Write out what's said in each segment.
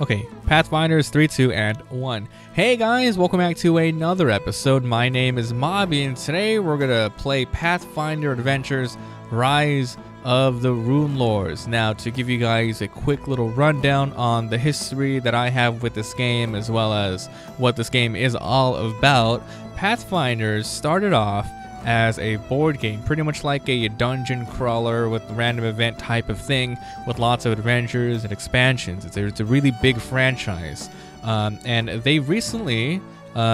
Okay, Pathfinders 3, 2, and 1. Hey guys, welcome back to another episode. My name is Mobby, and today we're gonna play Pathfinder Adventures Rise of the Rune Lords. Now, to give you guys a quick little rundown on the history that I have with this game, as well as what this game is all about, Pathfinders started off as a board game, pretty much like a dungeon crawler with random event type of thing with lots of adventures and expansions. It's a really big franchise, and they recently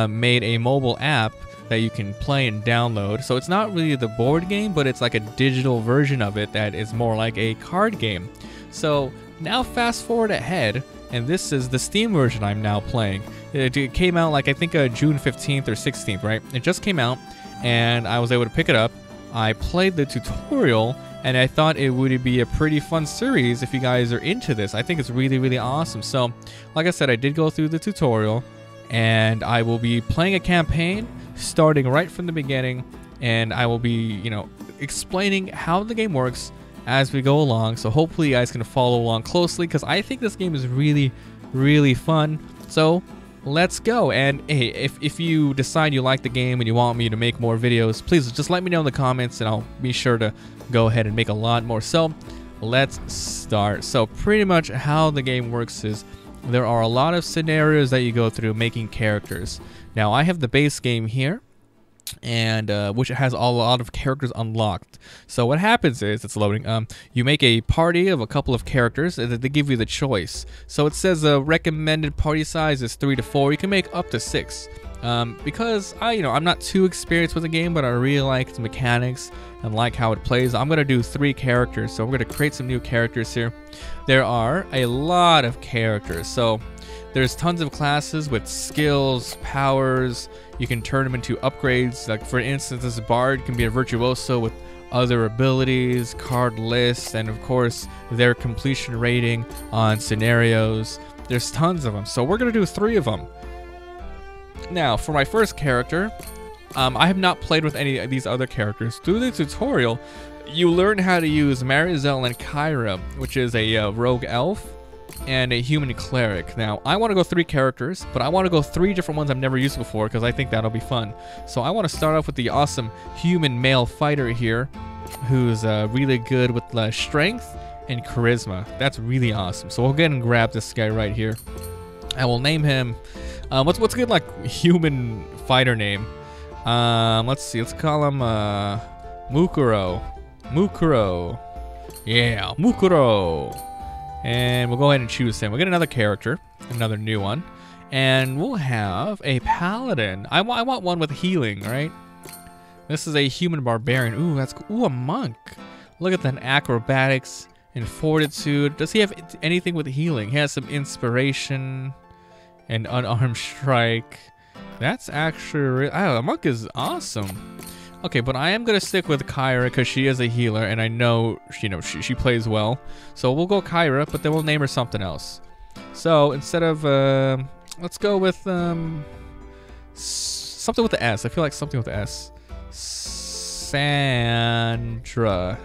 made a mobile app that you can play and download. So it's not really the board game, but it's like a digital version of it that is more like a card game. So now fast forward ahead, and this is the Steam version I'm now playing. It came out like I think June 15th or 16th, right? It just came out. And I was able to pick it up. I played the tutorial, and I thought it would be a pretty fun series if you guys are into this. I think it's really, really awesome. So, like I said, I did go through the tutorial, and I will be playing a campaign starting right from the beginning, and I will be, you know, explaining how the game works as we go along. So hopefully you guys can follow along closely, because I think this game is really, really fun. So let's go. And hey, if you decide you like the game and you want me to make more videos, please just let me know in the comments and I'll be sure to go ahead and make a lot more. So let's start. So pretty much how the game works is there are a lot of scenarios that you go through making characters. Now I have the base game here, and which has a lot of characters unlocked. So what happens is, it's loading, you make a party of a couple of characters, and they give you the choice. So it says a recommended party size is 3 to 4. You can make up to 6. Because I'm not too experienced with the game, but I really like its mechanics and like how it plays. I'm gonna do 3 characters. So we're gonna create some new characters here. There are a lot of characters, so there's tons of classes with skills, powers. You can turn them into upgrades. Like for instance, this bard can be a virtuoso with other abilities, card lists, and of course their completion rating on scenarios. There's tons of them, so we're gonna do 3 of them. Now for my first character, I have not played with any of these other characters. Through the tutorial, you learn how to use Marizel and Kyra, which is a rogue elf and a human cleric. Now I want to go 3 characters, but I want to go 3 different ones I've never used before, because I think that'll be fun. So I want to start off with the awesome human male fighter here, who's really good with strength and charisma. That's really awesome. So we'll go ahead and grab this guy right here. I will name him, what's a good like human fighter name? Let's see, let's call him Mukuro. Yeah, Mukuro. And we'll go ahead and choose him. We'll get another character, another new one. And we'll have a paladin. I want one with healing, right? This is a human barbarian. Ooh, that's cool. Ooh, a monk. Look at that, acrobatics and fortitude. Does he have anything with healing? He has some inspiration and unarmed strike. That's actually, a monk is awesome. Okay, but I am gonna stick with Kyra because she is a healer, and I know she plays well. So we'll go Kyra, but then we'll name her something else. So instead of let's go with something with the S. I feel like something with the S. Sandra.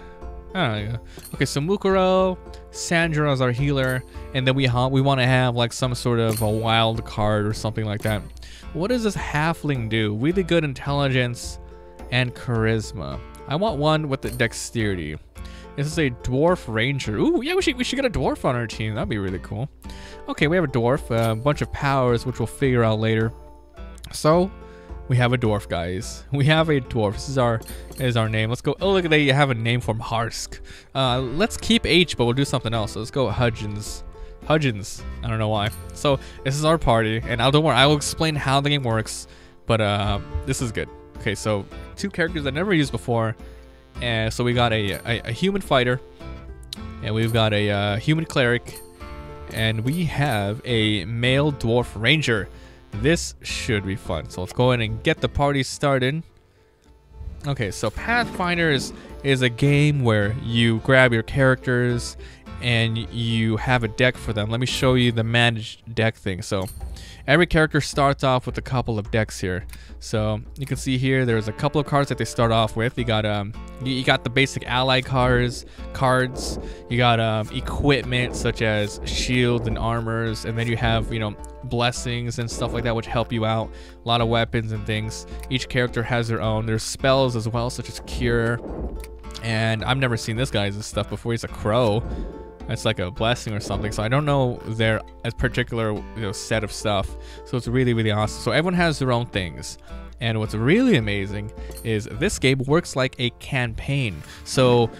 I don't know. Okay, so Mukuro, Sandra is our healer, and then we want to have like some sort of a wild card or something like that. What does this halfling do? Really good intelligence and charisma. I want one with the dexterity. This is a dwarf ranger. Ooh, yeah, we should get a dwarf on our team. That'd be really cool. Okay, we have a dwarf, a bunch of powers, which we'll figure out later. So we have a dwarf, guys. We have a dwarf. This is our name. Let's go. Oh, look, they have a name from Harsk. Let's keep H, but we'll do something else. So let's go Hudgens. I don't know why. So this is our party, and don't worry, I will explain how the game works. But this is good. Okay, so 2 characters I never used before, and so we got a human fighter, and we've got a human cleric, and we have a male dwarf ranger. This should be fun. So let's go ahead and get the party started. Okay, so Pathfinder is a game where you grab your characters and you have a deck for them. Let me show you the managed deck thing. So every character starts off with a couple of decks here. So you can see here, there's a couple of cards that they start off with. You got you got the basic ally cards. You got equipment such as shield and armors, and then you have, you know, blessings and stuff like that which help you out. A lot of weapons and things. Each character has their own. There's spells as well, such as cure. And I've never seen this guy's stuff before. He's a crow. It's like a blessing or something. So I don't know their particular, you know, set of stuff. So it's really, really awesome. So everyone has their own things. And what's really amazing is this game works like a campaign. So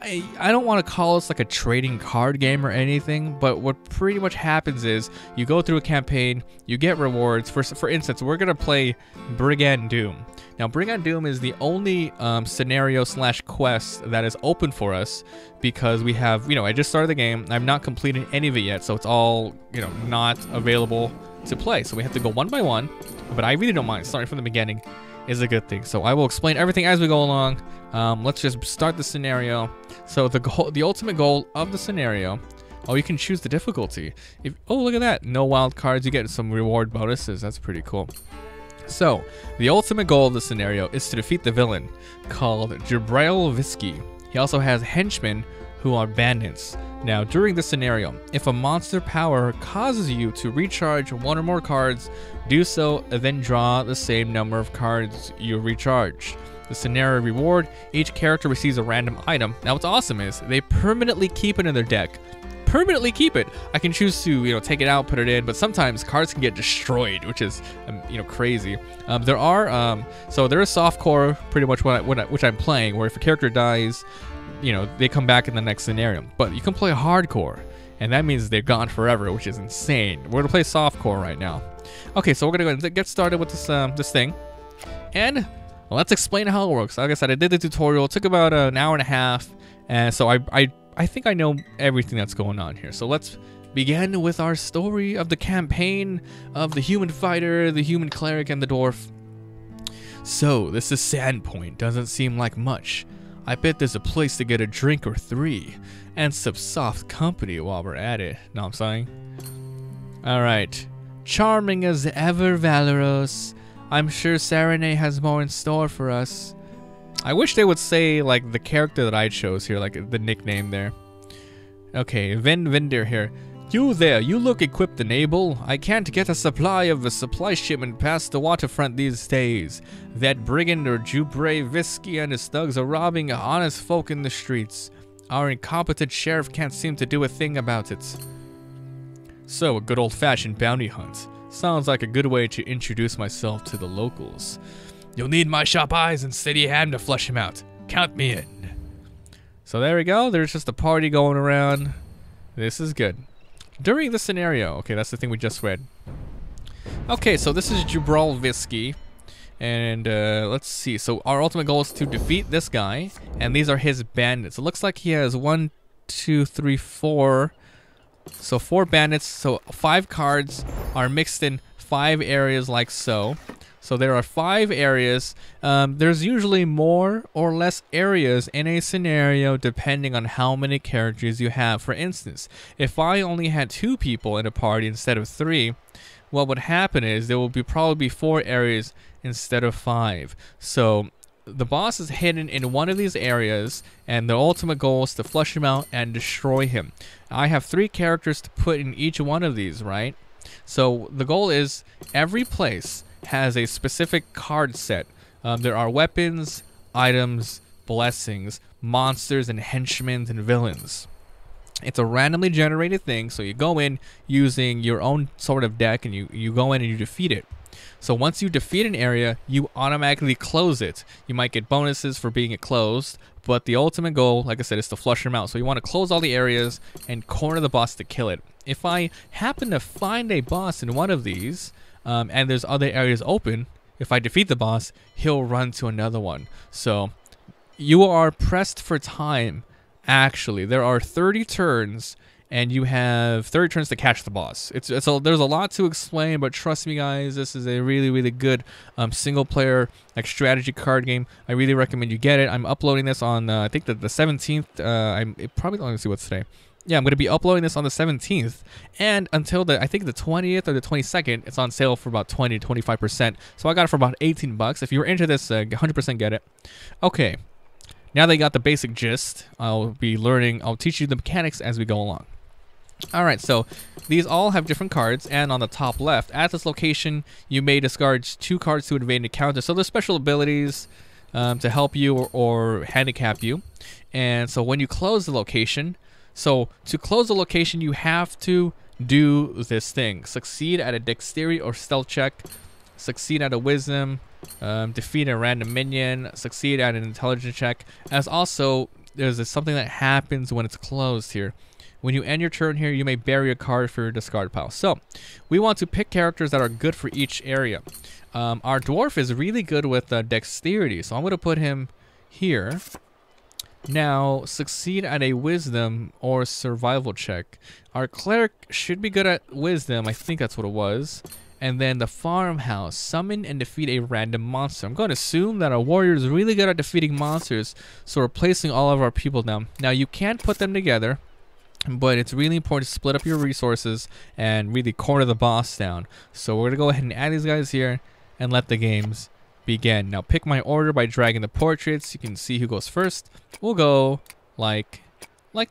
I don't want to call this like a trading card game or anything, but what pretty much happens is you go through a campaign, you get rewards. For instance, we're going to play Brigand Doom. Now, Brigand Doom is the only scenario slash quest that is open for us because we have, you know, I just started the game. I've not completed any of it yet, so it's all, you know, not available to play. So we have to go one by one, but I really don't mind. Starting from the beginning is a good thing. So I will explain everything as we go along. Let's just start the scenario. So the ultimate goal of the scenario. Oh, you can choose the difficulty. Oh, look at that. No wild cards. You get some reward bonuses. That's pretty cool. So, the ultimate goal of the scenario is to defeat the villain called Jibrail Visky. He also has henchmen who are bandits. Now, during this scenario, if a monster power causes you to recharge one or more cards, do so, then draw the same number of cards you recharge. The scenario reward, each character receives a random item. Now, what's awesome is they permanently keep it in their deck. Permanently keep it. I can choose to, you know, take it out, put it in, but sometimes cards can get destroyed, which is, you know, crazy. There is softcore, pretty much which I'm playing, where if a character dies, you know, they come back in the next scenario. But you can play hardcore, and that means they're gone forever, which is insane. We're gonna play softcore right now. Okay, so we're gonna go ahead and get started with this this thing, and let's explain how it works. Like I said, I did the tutorial. It took about an hour and a half, and so I think I know everything that's going on here. So let's begin with our story of the campaign of the human fighter, the human cleric, and the dwarf. So this is Sandpoint. Doesn't seem like much. I bet there's a place to get a drink or three and some soft company while we're at it. Know what I'm saying? All right. Charming as ever, Valeros. I'm sure Serenade has more in store for us. I wish they would say, like, the character that I chose here, like, the nickname there. Okay, Ven Vinder here. You there, you look equipped and able. I can't get a supply shipment past the waterfront these days. That brigand or Jibrail Visky and his thugs are robbing honest folk in the streets. Our incompetent sheriff can't seem to do a thing about it. So, a good old-fashioned bounty hunt. Sounds like a good way to introduce myself to the locals. You'll need my sharp eyes and steady hand to flush him out. Count me in. So there we go. There's just a party going around. This is good. During the scenario. Okay, that's the thing we just read. Okay, so this is Jibrail Visky. And let's see. So our ultimate goal is to defeat this guy. And these are his bandits. It looks like he has 1, 2, 3, 4. So 4 bandits. So 5 cards are mixed in 5 areas like so. So there are 5 areas. There's usually more or less areas in a scenario depending on how many characters you have. For instance, if I only had 2 people in a party instead of 3, what would happen is there will be probably 4 areas instead of 5. So the boss is hidden in one of these areas, and the ultimate goal is to flush him out and destroy him. I have 3 characters to put in each one of these, right? So the goal is every place has a specific card set. There are weapons, items, blessings, monsters, and henchmen and villains. It's a randomly generated thing, so you go in using your own sort of deck, and you go in and you defeat it. So once you defeat an area, you automatically close it. You might get bonuses for being it closed, but the ultimate goal, like I said, is to flush them out. So you want to close all the areas and corner the boss to kill it. If I happen to find a boss in one of these, and there's other areas open, if I defeat the boss, he'll run to another one. So you are pressed for time, actually. There are 30 turns and you have 30 turns to catch the boss. There's a lot to explain, but trust me, guys, this is a really, really good single-player strategy card game. I really recommend you get it. I'm uploading this on, I think, the 17th. It probably don't even see what's today. Yeah, I'm going to be uploading this on the 17th, and until I think the 20th or the 22nd, it's on sale for about 20 to 25%. So I got it for about 18 bucks. If you're into this, 100% get it. Okay, now that you got the basic gist, I'll teach you the mechanics as we go along. Alright, so these all have different cards, and on the top left, at this location, you may discard 2 cards to invade an encounter. So there's special abilities to help you or handicap you. And so when you close the location, you have to do this thing. Succeed at a dexterity or stealth check. Succeed at a wisdom. Defeat a random minion. Succeed at an intelligence check. As also, there's something that happens when it's closed here. When you end your turn here, you may bury a card for your discard pile. So, we want to pick characters that are good for each area. Our dwarf is really good with dexterity, so I'm going to put him here. Now, succeed at a wisdom or survival check. Our cleric should be good at wisdom. I think that's what it was. And then the farmhouse. Summon and defeat a random monster. I'm going to assume that our warrior is really good at defeating monsters. So we're placing all of our people down. Now, you can't put them together, but it's really important to split up your resources and really corner the boss down. So we're going to go ahead and add these guys here and let the games begin. Now pick my order by dragging the portraits. You can see who goes first. We'll go like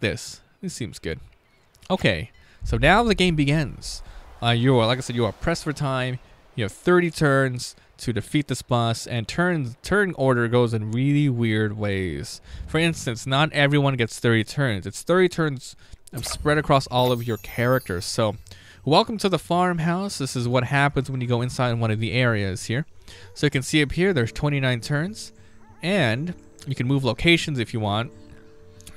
this. This seems good. Okay, so now the game begins. Like I said, you are pressed for time. You have 30 turns to defeat this boss, and turn order goes in really weird ways. For instance, not everyone gets 30 turns. It's 30 turns spread across all of your characters. So welcome to the farmhouse. This is what happens when you go inside one of the areas here. So you can see up here, there's 29 turns, and you can move locations if you want.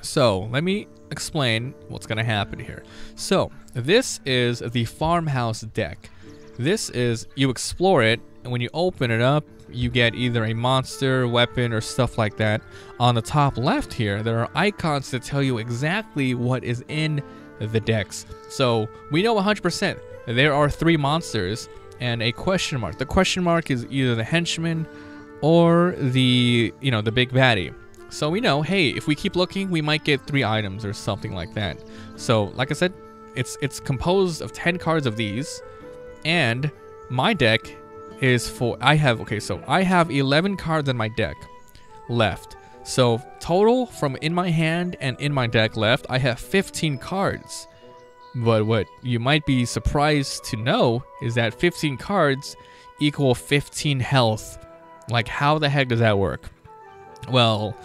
So let me explain what's going to happen here. So this is the farmhouse deck. This is, you explore it, and when you open it up, you get either a monster, weapon, or stuff like that. On the top left here, there are icons that tell you exactly what is in the decks. So we know 100% there are 3 monsters and a question mark. The question mark is either the henchman or the, you know, the big baddie. So we know, hey, if we keep looking, we might get 3 items or something like that. So like I said, it's composed of 10 cards of these, and my deck is I have 11 cards in my deck left. So total from in my hand and in my deck left, I have 15 cards. But what you might be surprised to know is that 15 cards equal 15 health. Like, how the heck does that work? Well,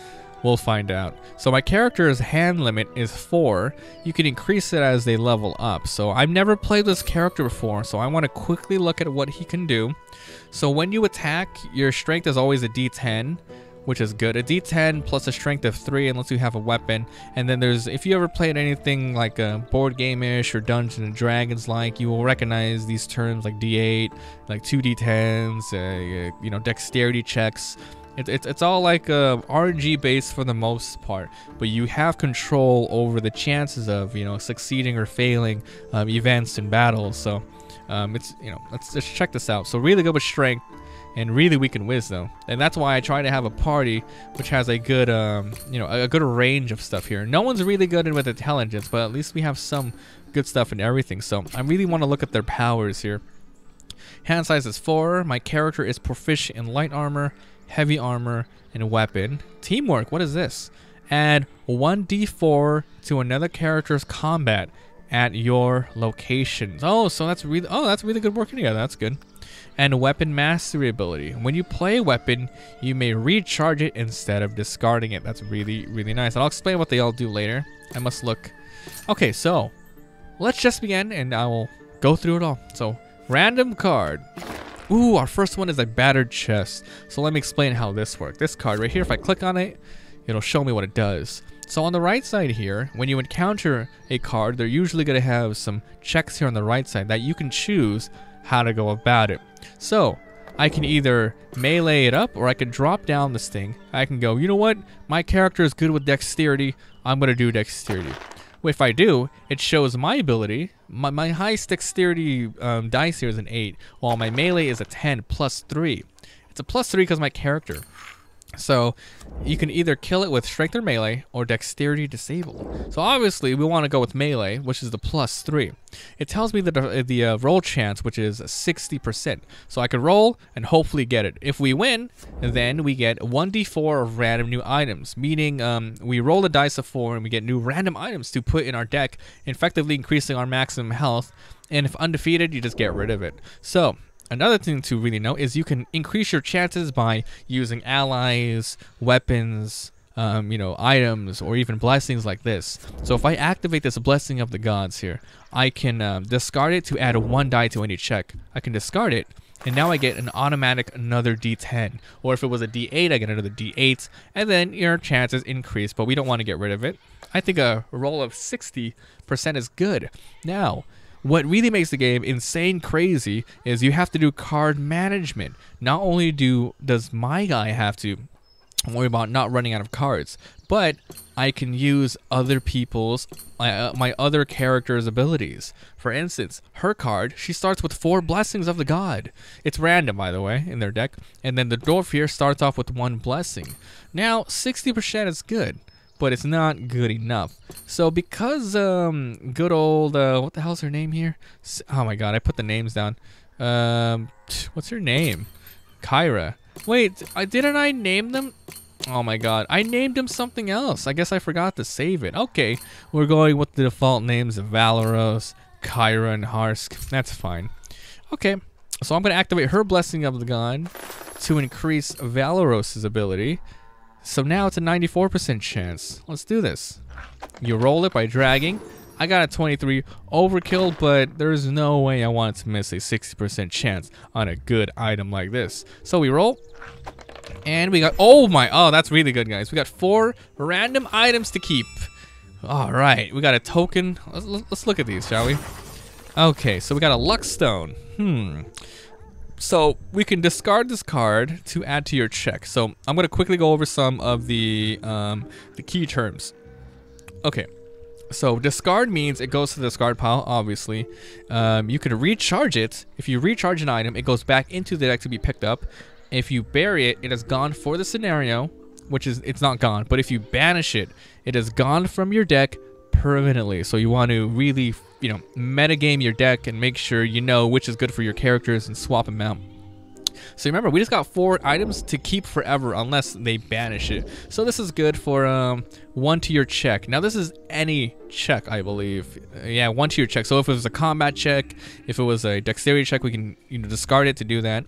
we'll find out. So my character's hand limit is 4. You can increase it as they level up. So I've never played this character before, so I want to quickly look at what he can do. So when you attack, your strength is always a d10, which is good. A d10 plus a strength of 3 unless you have a weapon. And then there's, if you ever played anything like a board game-ish or Dungeons and Dragons like, you will recognize these terms like d8, like 2 d10s, you know, dexterity checks. It's all like RNG based for the most part, but you have control over the chances of, you know, succeeding or failing events and battles. So it's, you know, let's check this out. So really good with strength and really weak in wisdom, and that's why I try to have a party which has a good, you know, a good range of stuff here. No one's really good with intelligence, but at least we have some good stuff in everything. So I really want to look at their powers here. Hand size is 4. My character is proficient in light armor, heavy armor, and weapon. Teamwork, what is this? Add 1d4 to another character's combat at your locations. Oh, so that's really, oh, that's really good working together. That's good. And weapon mastery ability. When you play a weapon, you may recharge it instead of discarding it. That's really, really nice. And I'll explain what they all do later. I must look. Okay, so let's just begin, and I will go through it all. So, random card. Ooh, our first one is a battered chest. So let me explain how this works. This card right here, if I click on it, it'll show me what it does. So on the right side here, when you encounter a card, they're usually going to have some checks here on the right side that you can choose how to go about it. So I can either melee it up, or I can drop down this thing. I can go, you know what? My character is good with dexterity. I'm going to do dexterity. If I do, it shows my ability. My highest dexterity dice here is an 8, while my melee is a 10 plus 3. It's a plus 3 because of my character. So you can either kill it with strength or melee or dexterity disable. So obviously we want to go with melee, which is the plus 3. It tells me the roll chance, which is 60%. So I could roll and hopefully get it. If we win, then we get 1d4 of random new items, meaning we roll a dice of 4 and we get new random items to put in our deck, effectively increasing our maximum health. And if undefeated, you just get rid of it. So another thing to really know is you can increase your chances by using allies, weapons, items, or even blessings like this. So if I activate this blessing of the gods here, I can discard it to add 1 die to any check. I can discard it, and now I get an automatic another D10. Or if it was a D8, I get another D8, and then your chances increase, but we don't want to get rid of it. I think a roll of 60% is good. Now, what really makes the game insane crazy is you have to do card management. Not only does my guy have to worry about not running out of cards, but I can use other people's, my other character's abilities. For instance, her card, she starts with 4 blessings of the god. It's random, by the way, in their deck. And then the dwarf here starts off with 1 blessing. Now, 60% is good, but it's not good enough. So because good old what the hell's her name here? Oh my god, I put the names down. What's her name? Kyra. Wait, didn't I name them? Oh my god, I named them something else. I guess I forgot to save it. Okay, we're going with the default names of Valeros, Kyra, and Harsk. That's fine. Okay, so I'm gonna activate her blessing of the god to increase Valeros's ability. So now it's a 94% chance. Let's do this. You roll it by dragging. I got a 23 overkill, but there's no way I wanted to miss a 60% chance on a good item like this. So we roll, and we got, oh, that's really good, guys. We got 4 random items to keep. All right, we got a token. Let's look at these, shall we? Okay, so we got a luck stone. So we can discard this card to add to your check. So I'm going to quickly go over some of the key terms. Okay, so discard means it goes to the discard pile, obviously. You can recharge it. If you recharge an item, it goes back into the deck to be picked up. If you bury it, it is gone for the scenario, which is, it's not gone. But if you banish it, it is gone from your deck permanently. So you want to really, metagame your deck and make sure you know which is good for your characters and swap them out. So remember, we just got 4 items to keep forever unless they banish it. So this is good for 1 to your check. Now this is any check, I believe. Yeah, 1 to your check. So if it was a combat check, if it was a dexterity check, we can discard it to do that.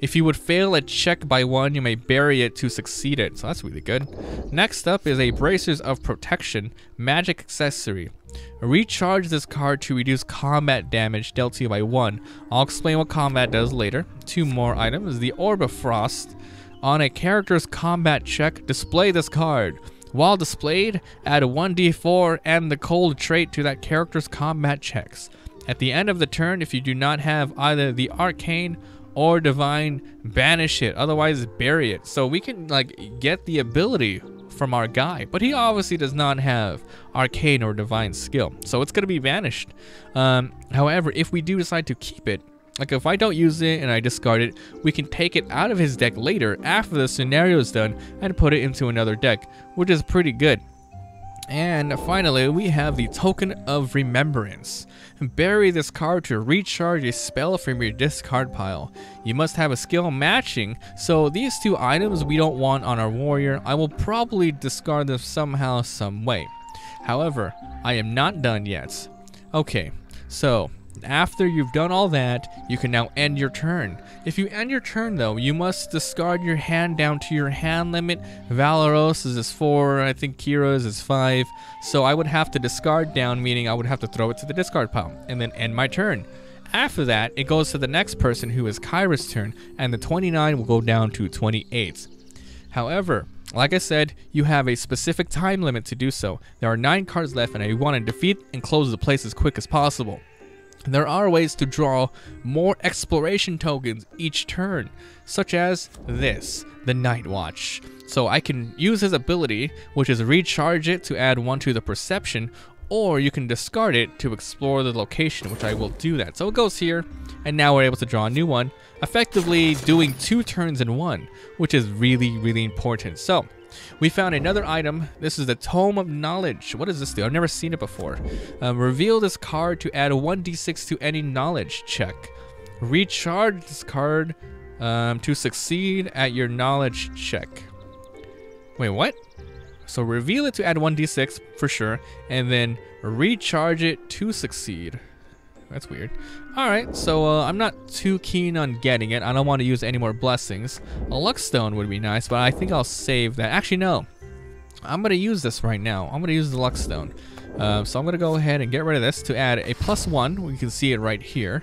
If you would fail a check by 1, you may bury it to succeed it. So that's really good. Next up is a Bracers of Protection magic accessory. Recharge this card to reduce combat damage dealt to you by 1. I'll explain what combat does later. 2 more items. The Orb of Frost. On a character's combat check, display this card. While displayed, add 1d4 and the cold trait to that character's combat checks. At the end of the turn, if you do not have either the Arcane or divine, banish it, otherwise bury it. So we can get the ability from our guy, but he obviously does not have arcane or divine skill, so it's going to be banished. However, if we do decide to keep it, if I don't use it and I discard it, we can take it out of his deck later after the scenario is done and put it into another deck, which is pretty good. And finally, we have the Token of Remembrance. Bury this card to recharge a spell from your discard pile. You must have a skill matching, so these 2 items we don't want on our warrior. I will probably discard them somehow, some way. However, I am not done yet. Okay, so after you've done all that, you can now end your turn. If you end your turn though, you must discard your hand down to your hand limit. Valeros is 4, I think Kira's is 5. So I would have to discard down, meaning I would have to throw it to the discard pile and then end my turn. After that, it goes to the next person, who is Kyra's turn, and the 29 will go down to 28. However, like I said, you have a specific time limit to do so. There are 9 cards left, and I want to defeat and close the place as quick as possible. There are ways to draw more exploration tokens each turn, such as this, the Night Watch. So I can use his ability, which is recharge it to add 1 to the perception, or you can discard it to explore the location, which I will do that. So it goes here, and now we're able to draw a new one, effectively doing 2 turns in 1, which is really, really important. So we found another item. This is the Tome of Knowledge. What does this do? I've never seen it before. Reveal this card to add a 1d6 to any knowledge check. Recharge this card to succeed at your knowledge check. Wait, what? So reveal it to add 1d6 for sure, and then recharge it to succeed. That's weird. Alright, so I'm not too keen on getting it. I don't want to use any more blessings. A luck stone would be nice, but I think I'll save that. Actually, no. I'm going to use this right now. I'm going to use the luck stone. So I'm going to go ahead and get rid of this to add a +1. We can see it right here.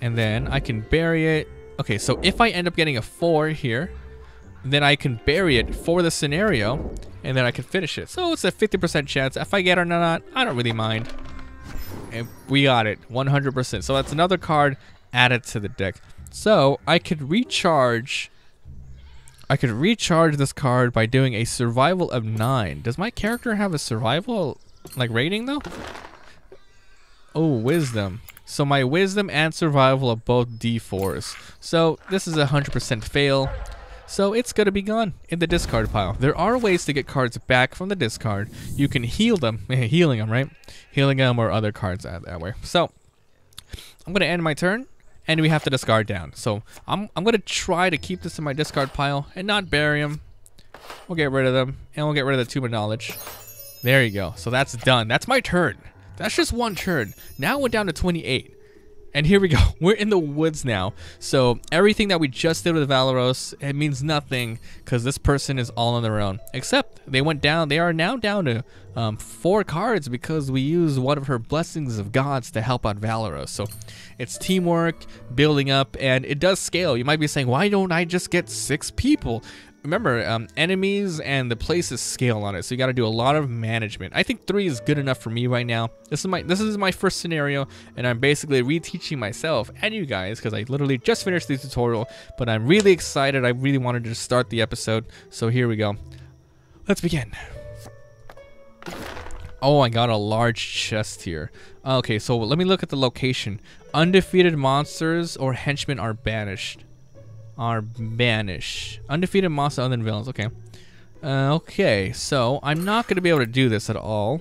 And then I can bury it. Okay, so if I end up getting a 4 here, then I can bury it for the scenario, and then I can finish it. So it's a 50% chance. If I get it or not, I don't really mind. And we got it, 100%. So that's another card added to the deck. So I could recharge this card by doing a survival of 9. Does my character have a survival like rating though? Oh, wisdom. So my wisdom and survival are both D4s. So this is a 100% fail. So it's going to be gone in the discard pile. There are ways to get cards back from the discard. You can heal them. Healing them, right? Healing them or other cards that way. So I'm going to end my turn, and we have to discard down. So I'm going to try to keep this in my discard pile and not bury them. We'll get rid of them, and we'll get rid of the Tomb of Knowledge. There you go. So that's done. That's my turn. That's just one turn. Now we're down to 28. And here we go. We're in the woods now. So everything that we just did with Valeros, it means nothing because this person is all on their own. Except they went down. They are now down to 4 cards because we used one of her blessings of gods to help out Valeros. So it's teamwork, building up, and it does scale. You might be saying, why don't I just get 6 people? Remember, enemies and the places scale on it, so you got to do a lot of management. I think 3 is good enough for me right now. This is my first scenario, and I'm basically reteaching myself and you guys because I literally just finished the tutorial. But I'm really excited. I really wanted to start the episode, so here we go. Let's begin. Oh, I got a large chest here. Okay, so let me look at the location. Undefeated monsters or henchmen are banished. Undefeated monster other than villains. Okay. Okay, so I'm not going to be able to do this at all.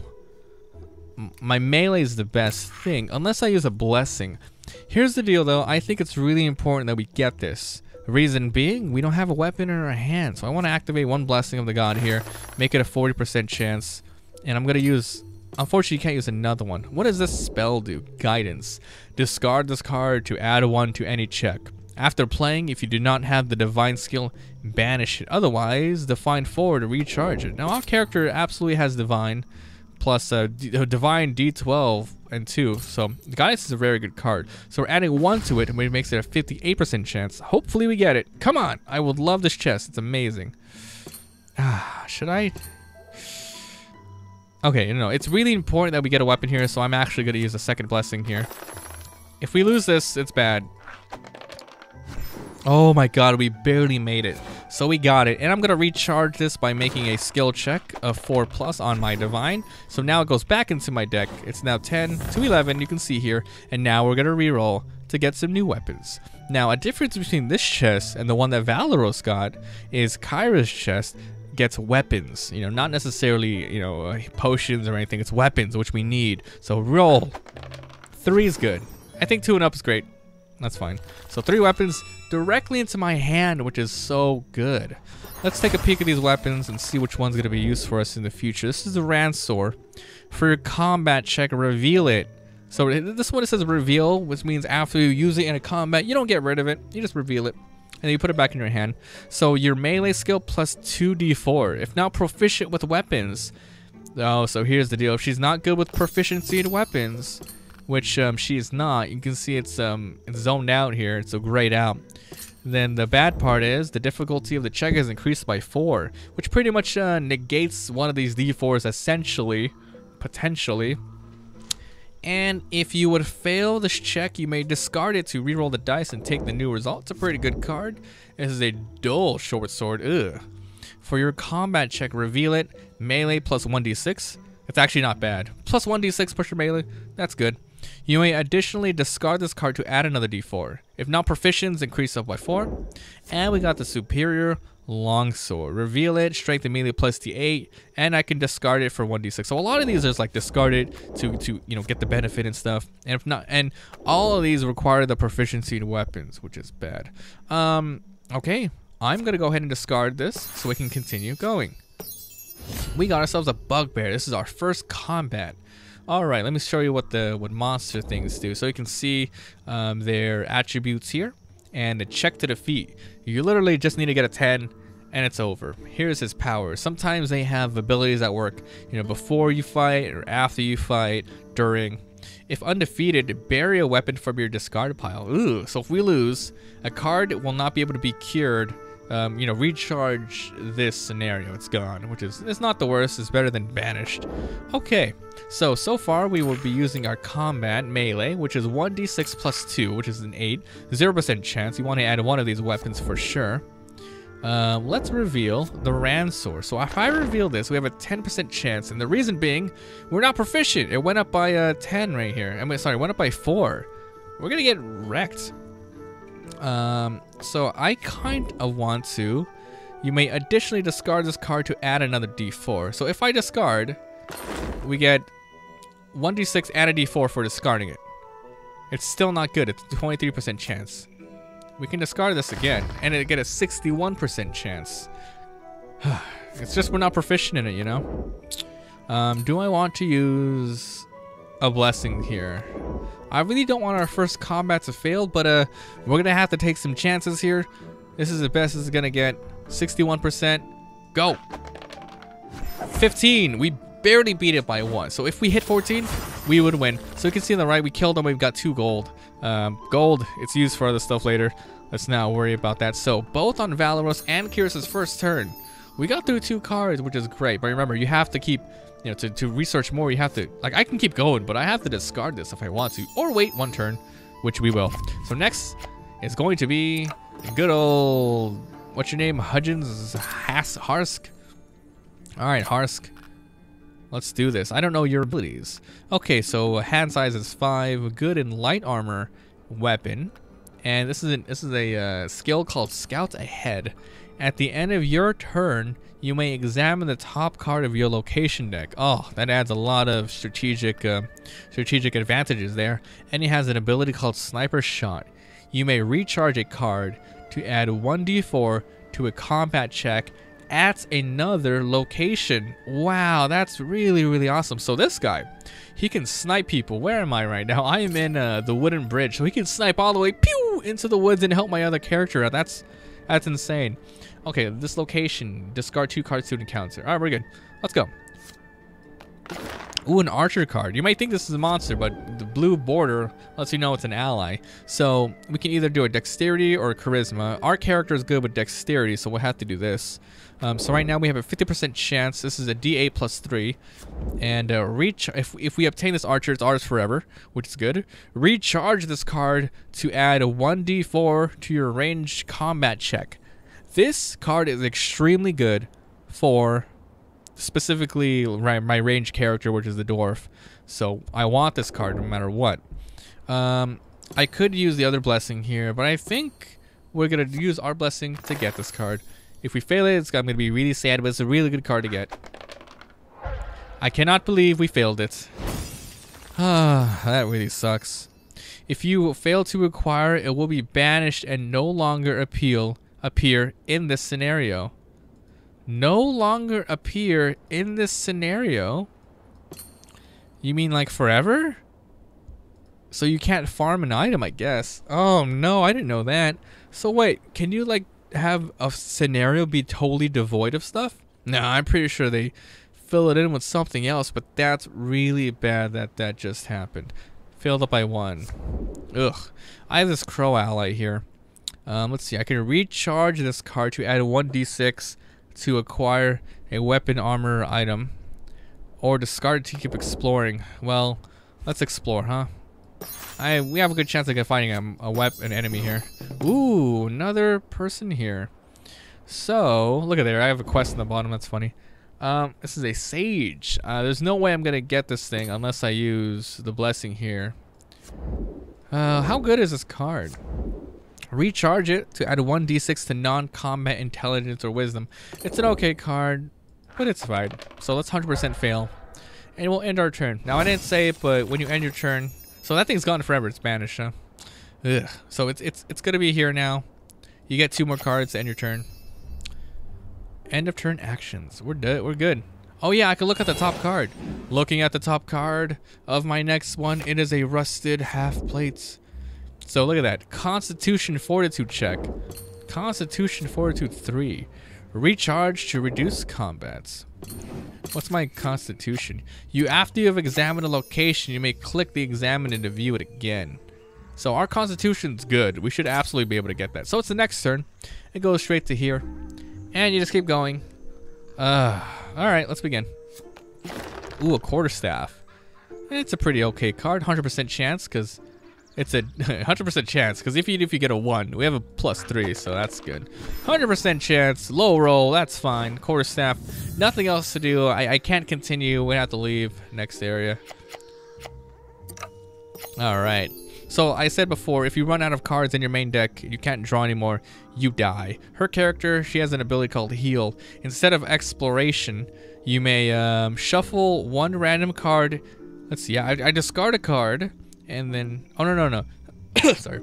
My melee is the best thing, unless I use a blessing. Here's the deal, though. I think it's really important that we get this. Reason being, we don't have a weapon in our hand, so I want to activate one blessing of the god here, make it a 40% chance, and I'm going to use... Unfortunately, you can't use another one. What does this spell do? Guidance. Discard this card to add 1 to any check. After playing, if you do not have the divine skill, banish it. Otherwise, define 4 to recharge it. Now, our character absolutely has divine, plus divine D12 and 2. So, guidance is a very good card. So, we're adding 1 to it, and it makes it a 58% chance. Hopefully, we get it. Come on! I would love this chest. It's amazing. Should I? Okay, no, it's really important that we get a weapon here, so I'm actually going to use a second blessing here. If we lose this, it's bad. Oh my god, we barely made it. So we got it. And I'm going to recharge this by making a skill check of 4+ on my divine. So now it goes back into my deck. It's now 10 to 11, you can see here. And now we're going to reroll to get some new weapons. Now, a difference between this chest and the one that Valeros got is Kyra's chest gets weapons. You know, not necessarily, you know, potions or anything. It's weapons, which we need. So roll. 3 is good. I think 2 and up is great. That's fine. So 3 weapons directly into my hand, which is so good. Let's take a peek at these weapons and see which one's going to be used for us in the future. This is the Ransor. For your combat check, reveal it. So this one, it says reveal, which means after you use it in a combat, you don't get rid of it. You just reveal it, and then you put it back in your hand. So your melee skill plus 2d4. If not proficient with weapons. Oh, so here's the deal. If she's not good with proficiency in weapons, which she is not. You can see it's zoned out here. It's so grayed out. Then the bad part is the difficulty of the check is increased by 4, which pretty much negates one of these D4s essentially, potentially. And if you would fail this check, you may discard it to reroll the dice and take the new result. It's a pretty good card. This is a dull short sword. Ugh. For your combat check, reveal it. Melee plus 1d6. It's actually not bad. Plus 1d6 push your melee. That's good. You may additionally discard this card to add another d4. If not proficient, increase up by 4. And we got the superior longsword. Reveal it, strength and melee plus d8, and I can discard it for 1d6. So a lot of these are like discarded to you know, get the benefit and stuff. And if not, and all of these require the proficiency in weapons, which is bad. Okay, I'm gonna go ahead and discard this so we can continue going. We got ourselves a bugbear. This is our first combat. All right, let me show you what monster things do. So you can see their attributes here and the check to defeat. You literally just need to get a 10 and it's over. Here's his power. Sometimes they have abilities that work, you know, before you fight or after you fight, during. If undefeated, bury a weapon from your discard pile. Ooh, so if we lose, a card will not be able to be cured. You know, recharge this scenario. It's gone, which is, it's not the worst. It's better than banished. Okay, so far we will be using our combat melee, which is 1d6 plus 2, which is an 8. 0% chance. You want to add one of these weapons for sure. Let's reveal the Ransor. So if I reveal this, we have a 10% chance, and the reason being, we're not proficient. It went up by 10 right here. I mean, sorry, went up by 4. We're gonna get wrecked. So I kind of want to. You may additionally discard this card to add another d4. So if I discard, we get 1d6 and a d4 for discarding it. It's still not good. It's a 23% chance. We can discard this again and it get a 61% chance. It's just we're not proficient in it, you know? Do I want to use a blessing here? I really don't want our first combat to fail, but we're gonna have to take some chances here. This is the best it's gonna get. 61%. Go. 15. We barely beat it by 1. So if we hit 14, we would win. So you can see on the right, we killed them. We've got 2 gold. Gold. It's used for other stuff later. Let's not worry about that. So both on Valeros and Kyrus's first turn, we got through 2 cards, which is great. But remember, you have to keep, you know, to research more, you have to, like, I can keep going, but I have to discard this if I want to, or wait 1 turn, which we will. So next is going to be good old, what's your name, Hudgens, Harsk. All right, Harsk, let's do this. I don't know your abilities. Okay, so hand size is 5, good in light armor weapon, and this is a skill called Scout Ahead. At the end of your turn, you may examine the top card of your location deck. Oh, that adds a lot of strategic advantages there. And it has an ability called Sniper Shot. You may recharge a card to add 1d4 to a combat check at another location. Wow, that's really, really awesome. So this guy, he can snipe people. Where am I right now? I am in the wooden bridge. So he can snipe all the way pew into the woods and help my other character out. That's insane. Okay, this location, discard 2 cards to encounter. All right, we're good. Let's go. Ooh, an archer card. You might think this is a monster, but the blue border lets you know it's an ally. So we can either do a dexterity or a charisma. Our character is good with dexterity, so we'll have to do this. So right now we have a 50% chance. This is a D8 plus 3. And reach. If we obtain this archer, it's ours forever, which is good. Recharge this card to add a 1d4 to your ranged combat check. This card is extremely good for specifically my range character, which is the dwarf. So I want this card no matter what. I could use the other blessing here, but I think we're going to use our blessing to get this card. If we fail it, I'm going to be really sad, but it's a really good card to get. I cannot believe we failed it. Ah, that really sucks. If you fail to acquire, it will be banished and no longer appear in this scenario. No longer appear in this scenario? You mean like forever? So you can't farm an item, I guess. Oh no, I didn't know that. So wait, can you like have a scenario be totally devoid of stuff? No, I'm pretty sure they fill it in with something else, but that's really bad that just happened. Failed up by 1. Ugh. I have this crow ally here. Let's see, I can recharge this card to add 1d6 to acquire a weapon, armor, item, or discard to keep exploring. Well, let's explore, huh? We have a good chance of finding an enemy here. Ooh, another person here. So, look at there, I have a quest in the bottom, that's funny. This is a sage. There's no way I'm gonna get this thing unless I use the blessing here. How good is this card? Recharge it to add 1d6 to non-combat intelligence or wisdom. It's an okay card, but it's fine. So let's 100% fail, and we'll end our turn. Now I didn't say it, but when you end your turn, so that thing's gone forever. It's banished, huh? Ugh. So it's gonna be here now. You get 2 more cards to end your turn. End of turn actions. We're good. Oh yeah, I can look at the top card. Looking at the top card of my next one, it is a rusted half plate. So look at that. Constitution fortitude check. Constitution fortitude 3. Recharge to reduce combats. What's my constitution? You, after you have examined a location, you may click the examine to view it again. So our constitution's good. We should absolutely be able to get that. So it's the next turn. It goes straight to here. And you just keep going. Alright, let's begin. Ooh, a quarterstaff. It's a pretty okay card. 100% chance, because it's a 100% chance, because if you get a 1, we have a +3, so that's good. 100% chance, low roll, that's fine. Quarterstaff, nothing else to do. I can't continue. We have to leave next area. Alright. So I said before, if you run out of cards in your main deck, you can't draw anymore, you die. Her character, she has an ability called Heal. Instead of Exploration, you may shuffle one random card. Let's see, I discard a card, and then, oh no. Sorry.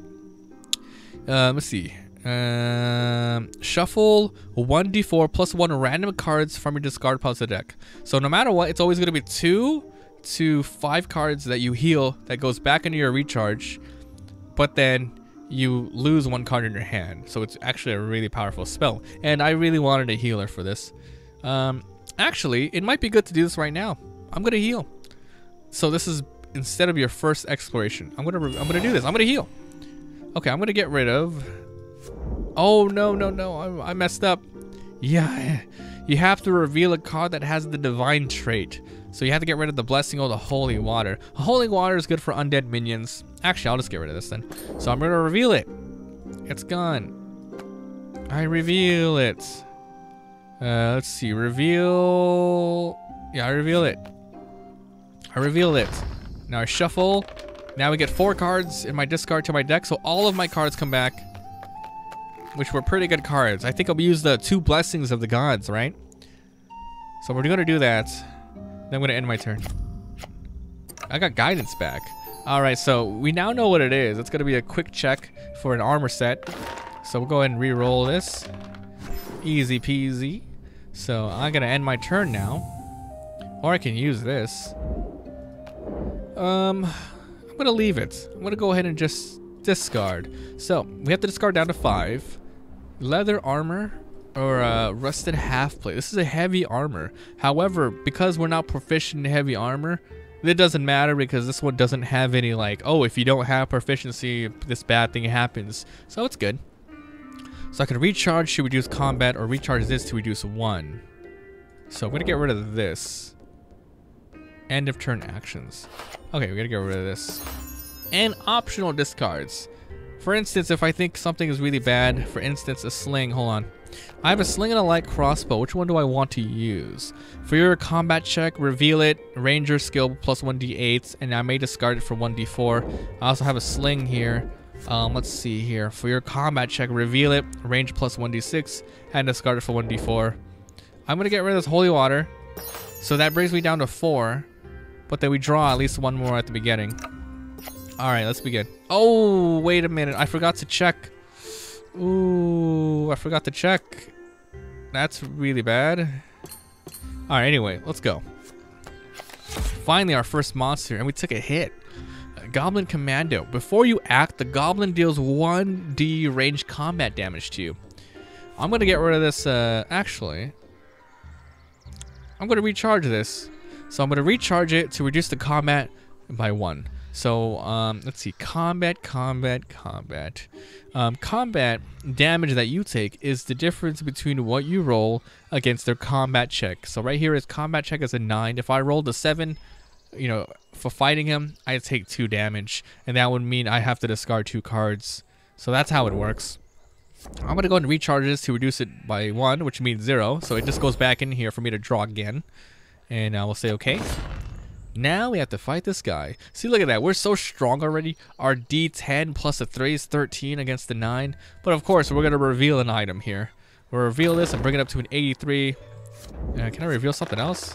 Let's see. Shuffle 1d4 plus 1 random cards from your discard pile to the deck. So no matter what, it's always going to be 2 to 5 cards that you heal that goes back into your recharge, but then you lose 1 card in your hand. So it's actually a really powerful spell, and I really wanted a healer for this. Actually, it might be good to do this right now. I'm gonna heal. So this is instead of your first exploration. I'm gonna do this. I'm gonna heal. Okay, I'm gonna get rid of. Oh no! I messed up. Yeah, you have to reveal a card that has the divine trait. So you have to get rid of the blessing or the holy water. Holy water is good for undead minions. Actually, I'll just get rid of this then. So I'm going to reveal it. It's gone. I reveal it. Let's see. Reveal. Yeah, I reveal it. I reveal it. Now I shuffle. Now we get 4 cards in my discard to my deck. So all of my cards come back, which were pretty good cards. I think I'll use the 2 blessings of the gods, right? So we're going to do that. Then I'm going to end my turn. I got guidance back. Alright, so we now know what it is. It's going to be a quick check for an armor set. So we'll go ahead and re-roll this. Easy peasy. So I'm going to end my turn now. Or I can use this. I'm going to leave it. I'm going to go ahead and just discard. So we have to discard down to 5. Leather armor. Or rusted half plate. This is a heavy armor. However, because we're not proficient in heavy armor, it doesn't matter because this one doesn't have any like, oh, if you don't have proficiency, this bad thing happens. So it's good. So I can recharge to reduce combat or recharge this to reduce 1. So I'm gonna get rid of this. End of turn actions. Okay, we're gonna get rid of this. And optional discards. For instance, if I think something is really bad, for instance, a sling, hold on. I have a sling and a light crossbow. Which one do I want to use? For your combat check, reveal it. Ranger skill plus 1d8, and I may discard it for 1d4. I also have a sling here. Let's see here. For your combat check, reveal it. Range plus 1d6, and discard it for 1d4. I'm going to get rid of this holy water. So that brings me down to 4. But then we draw at least 1 more at the beginning. Alright, let's begin. Oh, wait a minute. I forgot to check. Ooh, I forgot to check. That's really bad. Alright, anyway, let's go. Finally, our first monster, and we took a hit. Goblin Commando. Before you act, the goblin deals 1d ranged combat damage to you. I'm going to get rid of this, actually. I'm going to recharge this. So I'm going to recharge it to reduce the combat by 1. So, let's see. Combat. Combat damage that you take is the difference between what you roll against their combat check. So right here is combat check is a 9. If I rolled a 7, you know, for fighting him, I take 2 damage. And that would mean I have to discard 2 cards. So that's how it works. I'm going to go ahead and recharge this to reduce it by 1, which means 0. So it just goes back in here for me to draw again. And I will say okay. Now we have to fight this guy. See, look at that. We're so strong already. Our D10 plus a 3 is 13 against the 9. But of course, we're going to reveal an item here. We'll reveal this and bring it up to an 83. Can I reveal something else?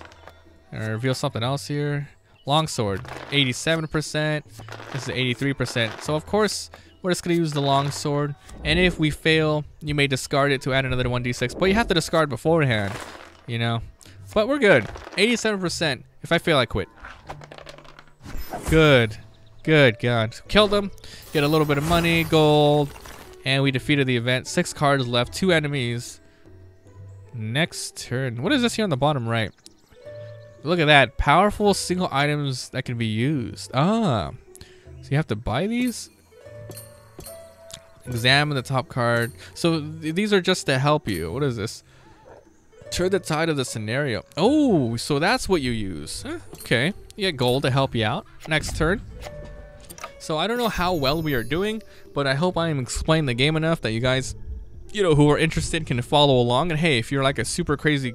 Can I reveal something else here? Longsword, 87%. This is 83%. So of course, we're just going to use the longsword. And if we fail, you may discard it to add another 1d6. But you have to discard beforehand, you know. But we're good. 87%. If I fail, I quit. Good. Good God. Killed him. Get a little bit of money, gold. And we defeated the event. 6 cards left. 2 enemies. Next turn. What is this here on the bottom right? Look at that. Powerful single items that can be used. Ah. So you have to buy these? Examine the top card. So these are just to help you. What is this? Turn the tide of the scenario. Oh, so that's what you use. Huh, okay. You get gold to help you out. Next turn. So I don't know how well we are doing, but I hope I am explaining the game enough that you guys, you know, who are interested can follow along. And hey, if you're like a super crazy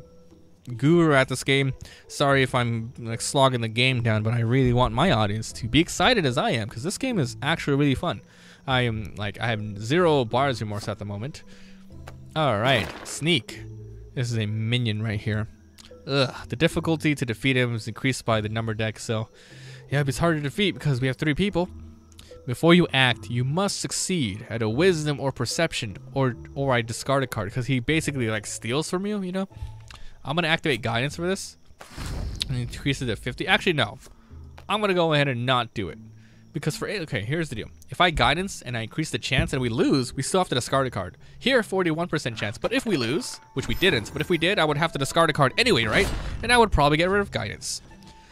guru at this game, sorry if I'm like slogging the game down, but I really want my audience to be excited as I am, because this game is actually really fun. I am like, I have 0 buyer's remorse at the moment. All right, Sneak. This is a minion right here. Ugh, the difficulty to defeat him is increased by the number deck, so yeah, it's hard to defeat because we have 3 people. Before you act, you must succeed at a wisdom or perception, or I discard a card, because he basically like steals from you, you know? I'm going to activate guidance for this and increase it to 50. Actually, no. I'm going to go ahead and not do it, because for okay, here's the deal. If I guidance and I increase the chance and we lose, we still have to discard a card. Here, 41% chance, but if we lose, which we didn't, but if we did, I would have to discard a card anyway, right? And I would probably get rid of guidance.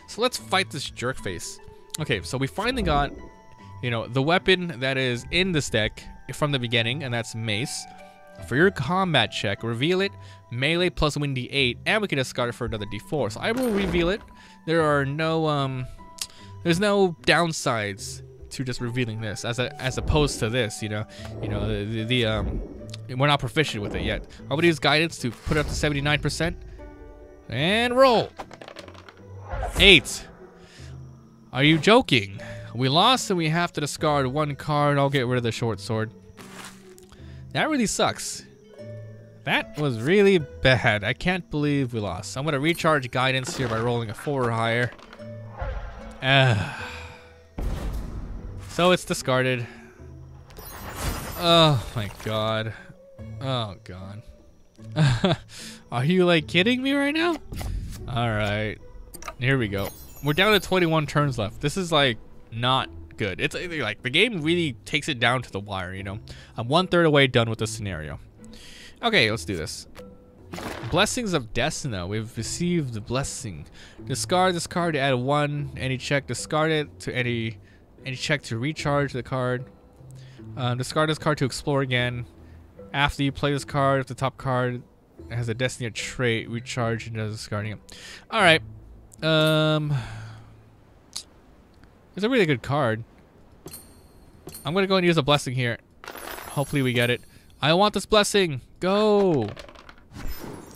So let's fight this jerk face. Okay, so we finally got, you know, the weapon that is in this deck from the beginning, and that's mace. For your combat check, reveal it, melee plus 1d8, and we can discard it for another d4. So I will reveal it. There are no, there's no downsides to just revealing this, as opposed to this, you know, we're not proficient with it yet. I'm gonna use guidance to put it up to 79%, and roll. 8. Are you joking? We lost, and we have to discard 1 card. I'll get rid of the short sword. That really sucks. That was really bad. I can't believe we lost. I'm going to recharge guidance here by rolling a 4 or higher. So it's discarded. Oh my God. Oh God. Are you like kidding me right now? All right. Here we go. We're down to 21 turns left. This is like not good. It's like the game really takes it down to the wire, you know. I'm 1/3 away done with this scenario. Okay, let's do this. Blessings of Destiny. We've received the blessing. Discard this card to add 1 any check. Discard it to any check to recharge the card. Discard this card to explore again. After you play this card, if the top card has a Destiny trait, recharge and does discarding it. All right. It's a really good card. I'm going to go and use a blessing here. Hopefully we get it. I want this blessing. Go.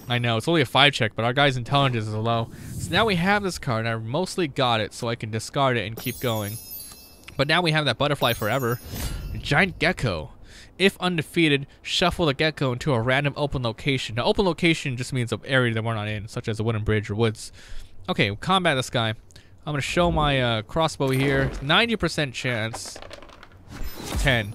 I know, it's only a 5 check, but our guy's intelligence is low. So now we have this card, and I mostly got it, so I can discard it and keep going. But now we have that butterfly forever. Giant gecko. If undefeated, shuffle the gecko into a random open location. Now, open location just means an area that we're not in, such as a wooden bridge or woods. Okay, we'll combat this guy. I'm gonna show my crossbow here. 90% chance. 10.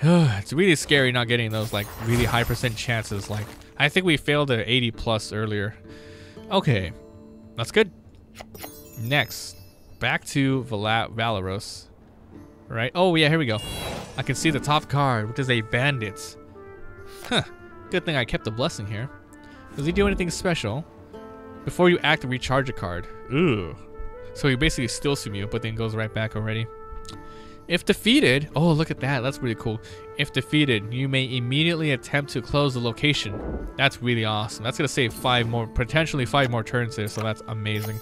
It's really scary not getting those like really high percent chances. Like I think we failed at 80 plus earlier. Okay, that's good. Next, back to Valeros. Right? Oh yeah, here we go. I can see the top card, which is a bandit. Huh. Good thing I kept the blessing here. Does he do anything special? Before you act, recharge a card. Ooh. So he basically steals from you, but then goes right back already. If defeated, oh, look at that. That's really cool. If defeated, you may immediately attempt to close the location. That's really awesome. That's going to save 5 more, potentially 5 more turns there. So that's amazing.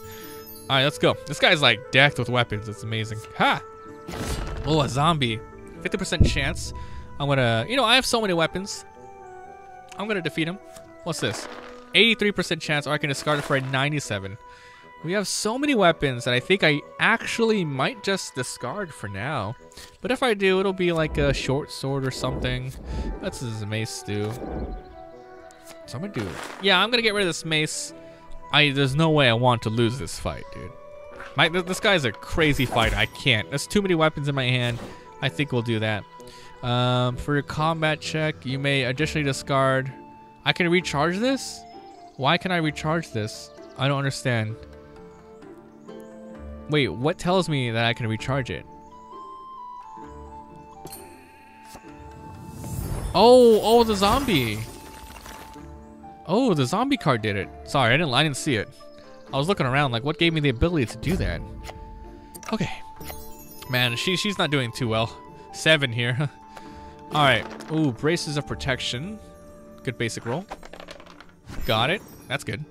All right, let's go. This guy's like decked with weapons. It's amazing. Ha! Oh, a zombie. 50% chance. I'm going to, you know, I have so many weapons. I'm gonna defeat him. What's this? 83% chance, or I can discard it for a 97. We have so many weapons that I think I actually might just discard for now. But if I do, it'll be like a short sword or something. That's his mace do. So I'm gonna do it. Yeah, I'm gonna get rid of this mace. There's no way I want to lose this fight, dude. This guy's a crazy fighter. I can't. There's too many weapons in my hand. I think we'll do that. For your combat check, you may additionally discard. I can recharge this? Why can I recharge this? I don't understand. Wait, what tells me that I can recharge it? Oh, the zombie. Oh, the zombie card did it. Sorry, I didn't see it. I was looking around like what gave me the ability to do that? Okay. Man, she's not doing too well. 7 here. Alright. Ooh, braces of protection. Good basic roll. Got it. That's good.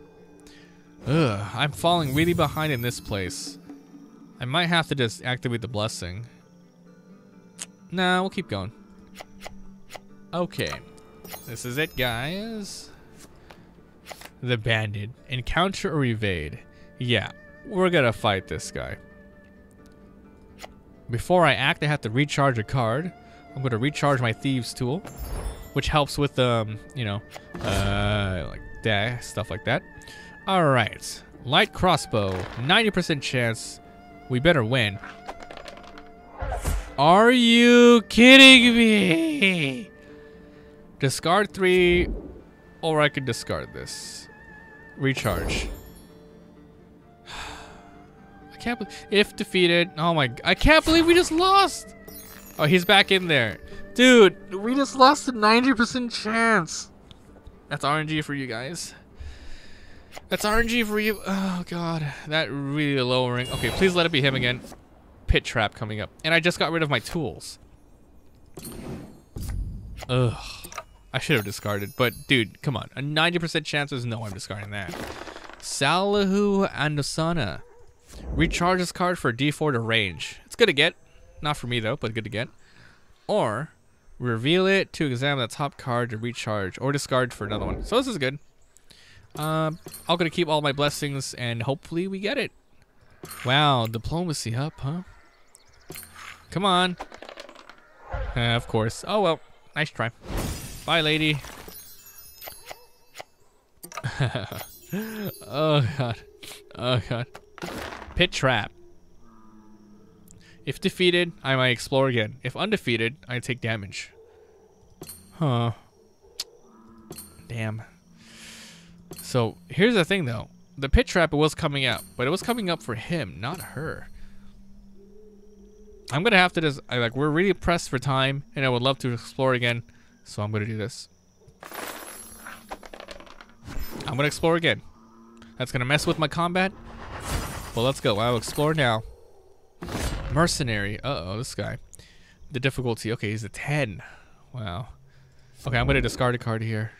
Ugh, I'm falling really behind in this place. I might have to just activate the blessing. Nah, we'll keep going. Okay. This is it, guys. The bandit. Encounter or evade. Yeah, we're gonna fight this guy. Before I act, I have to recharge a card. I'm gonna recharge my thieves tool, which helps with you know, like that stuff like that. All right, light crossbow. 90% chance. We better win. Are you kidding me? Discard 3, or I could discard this. Recharge. I can't believe, if defeated, oh my, I can't believe we just lost. Oh, he's back in there. Dude, we just lost a 90% chance. That's RNG for you guys. That's RNG for you. Oh God, that really lowering. Okay, please let it be him again. Pit trap coming up. And I just got rid of my tools. Ugh. I should have discarded, but dude, come on. A 90% chance is no, I'm discarding that. Salahu Andosana. Recharge this card for D4 to range. It's good to get. Not for me though, but good to get. Or reveal it to examine the top card to recharge or discard for another one. So this is good. I'm gonna keep all my blessings and hopefully we get it. Wow, diplomacy up, huh? Come on. Of course. Oh well, nice try. Bye, lady. Oh, God. Oh, God. Pit trap. If defeated, I might explore again. If undefeated, I take damage. Huh. Damn. So, here's the thing, though. The pit trap, it was coming up. But it was coming up for him, not her. I'm gonna have to just... we're really pressed for time, and I would love to explore again. So I'm gonna do this. I'm gonna explore again. That's gonna mess with my combat. Well, let's go. I'll explore now. Mercenary. Uh-oh, this guy. The difficulty. Okay, he's a 10. Wow. Okay, I'm gonna discard a card here.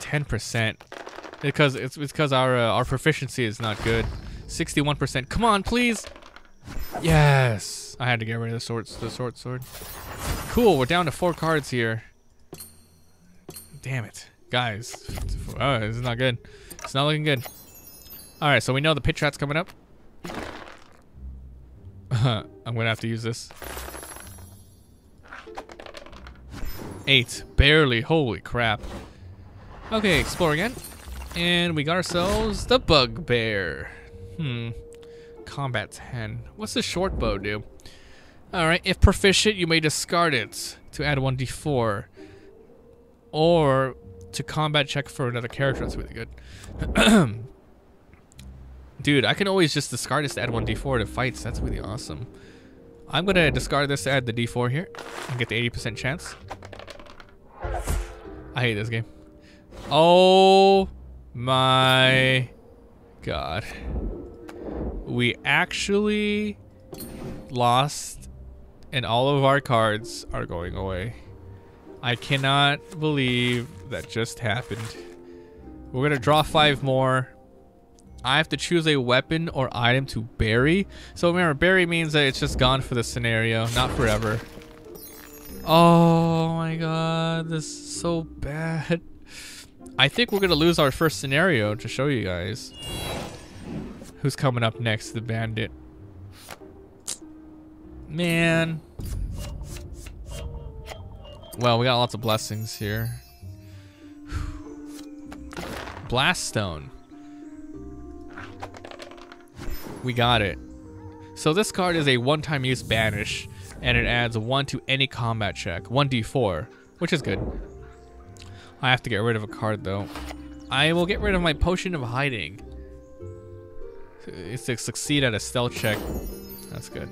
Ten percent. It's because our proficiency is not good. 61%. Come on, please. Yes. I had to get rid of the sword. Cool. We're down to 4 cards here. Damn it, guys. Oh, this is not good. It's not looking good. All right. So we know the pit trap's coming up. I'm gonna have to use this. 8. Barely. Holy crap. Okay. Explore again. And we got ourselves the bugbear. Combat 10. What's the short bow do? Alright, if proficient, you may discard it to add 1d4. Or to combat check for another character. That's really good. Dude, I can always just discard this to add 1d4 to fights. That's really awesome. I'm going to discard this to add the d4 here and get the 80% chance. I hate this game. Oh my God. We actually lost, and all of our cards are going away. I cannot believe that just happened. We're gonna draw 5 more. I have to choose a weapon or item to bury. So remember, bury means that it's just gone for the scenario, not forever. Oh my god, this is so bad. I think we're gonna lose our first scenario to show you guys. Who's coming up next? The bandit. Man. Well, we got lots of blessings here. Blast stone. We got it. So this card is a one-time use banish, and it adds 1 to any combat check, 1d4, which is good. I have to get rid of a card though. I will get rid of my potion of hiding. It's to succeed at a stealth check. That's good.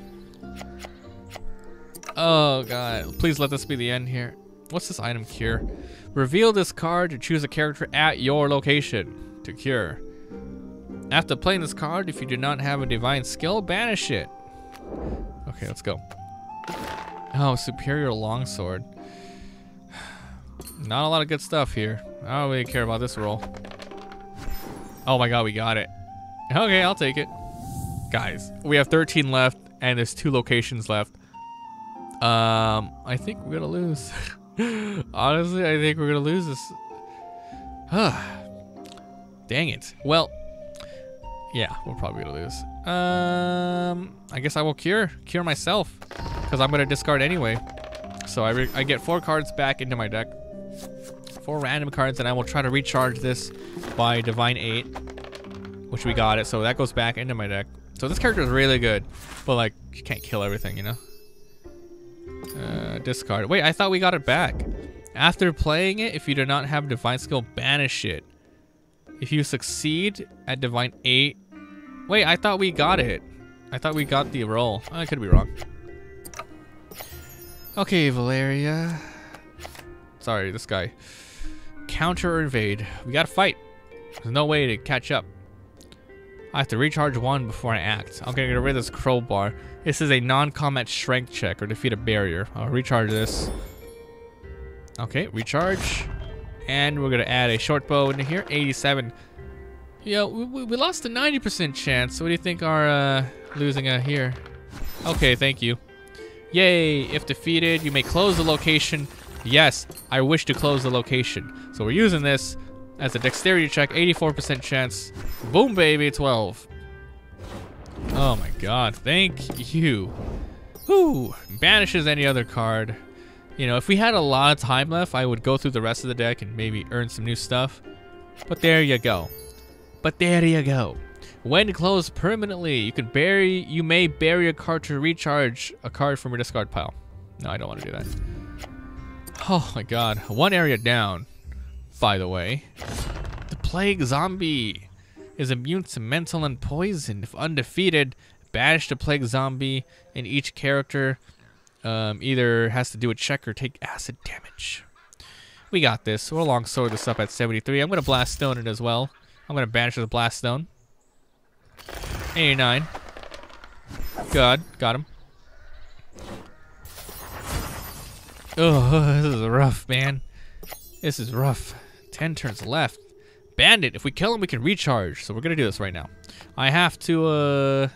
Oh god, please let this be the end here. What's this item cure? Reveal this card to choose a character at your location to cure. After playing this card, if you do not have a divine skill, banish it. Okay, let's go. Oh, superior longsword. Not a lot of good stuff here. I don't really care about this roll. Oh my god, we got it. Okay, I'll take it. Guys, we have 13 left, and there's 2 locations left. I think we're gonna lose. Honestly, I think we're gonna lose this. Dang it. Well, yeah, we're probably gonna lose. I guess I will cure myself, because I'm gonna discard anyway. So I get 4 cards back into my deck. 4 random cards, and I will try to recharge this by Divine 8, which we got it, so that goes back into my deck. So this character is really good, but like, you can't kill everything, you know? Discard. Wait, I thought we got it back. After playing it, if you do not have Divine Skill, banish it. If you succeed at Divine 8... Wait, I thought we got it. I thought we got the roll. I could be wrong. Okay, Valeria. Sorry, this guy. Counter or invade. We gotta fight. There's no way to catch up. I have to recharge 1 before I act. I'm gonna get rid of this crowbar. This is a non-combat strength check or defeat a barrier. I'll recharge this. Okay, recharge. And we're gonna add a short bow into here. 87. Yo, we lost a 90% chance. What do you think our losing out here? Okay, thank you. Yay, if defeated, you may close the location. Yes, I wish to close the location. So we're using this as a dexterity check, 84% chance. Boom, baby, 12. Oh my god, thank you. Whoo, banishes any other card. You know, if we had a lot of time left, I would go through the rest of the deck and maybe earn some new stuff. But there you go. But there you go. When closed permanently, you may bury a card to recharge a card from your discard pile. No, I don't want to do that. Oh my god, one area down, by the way. The plague zombie is immune to mental and poison. If undefeated, banish the plague zombie, and each character either has to do a check or take acid damage. We got this. We'll longsword this up at 73. I'm going to blast stone it as well. I'm going to banish the blast stone. 89. God, got him. Oh, this is rough, man. This is rough. 10 turns left. Bandit, if we kill him, we can recharge. So we're gonna do this right now. I have to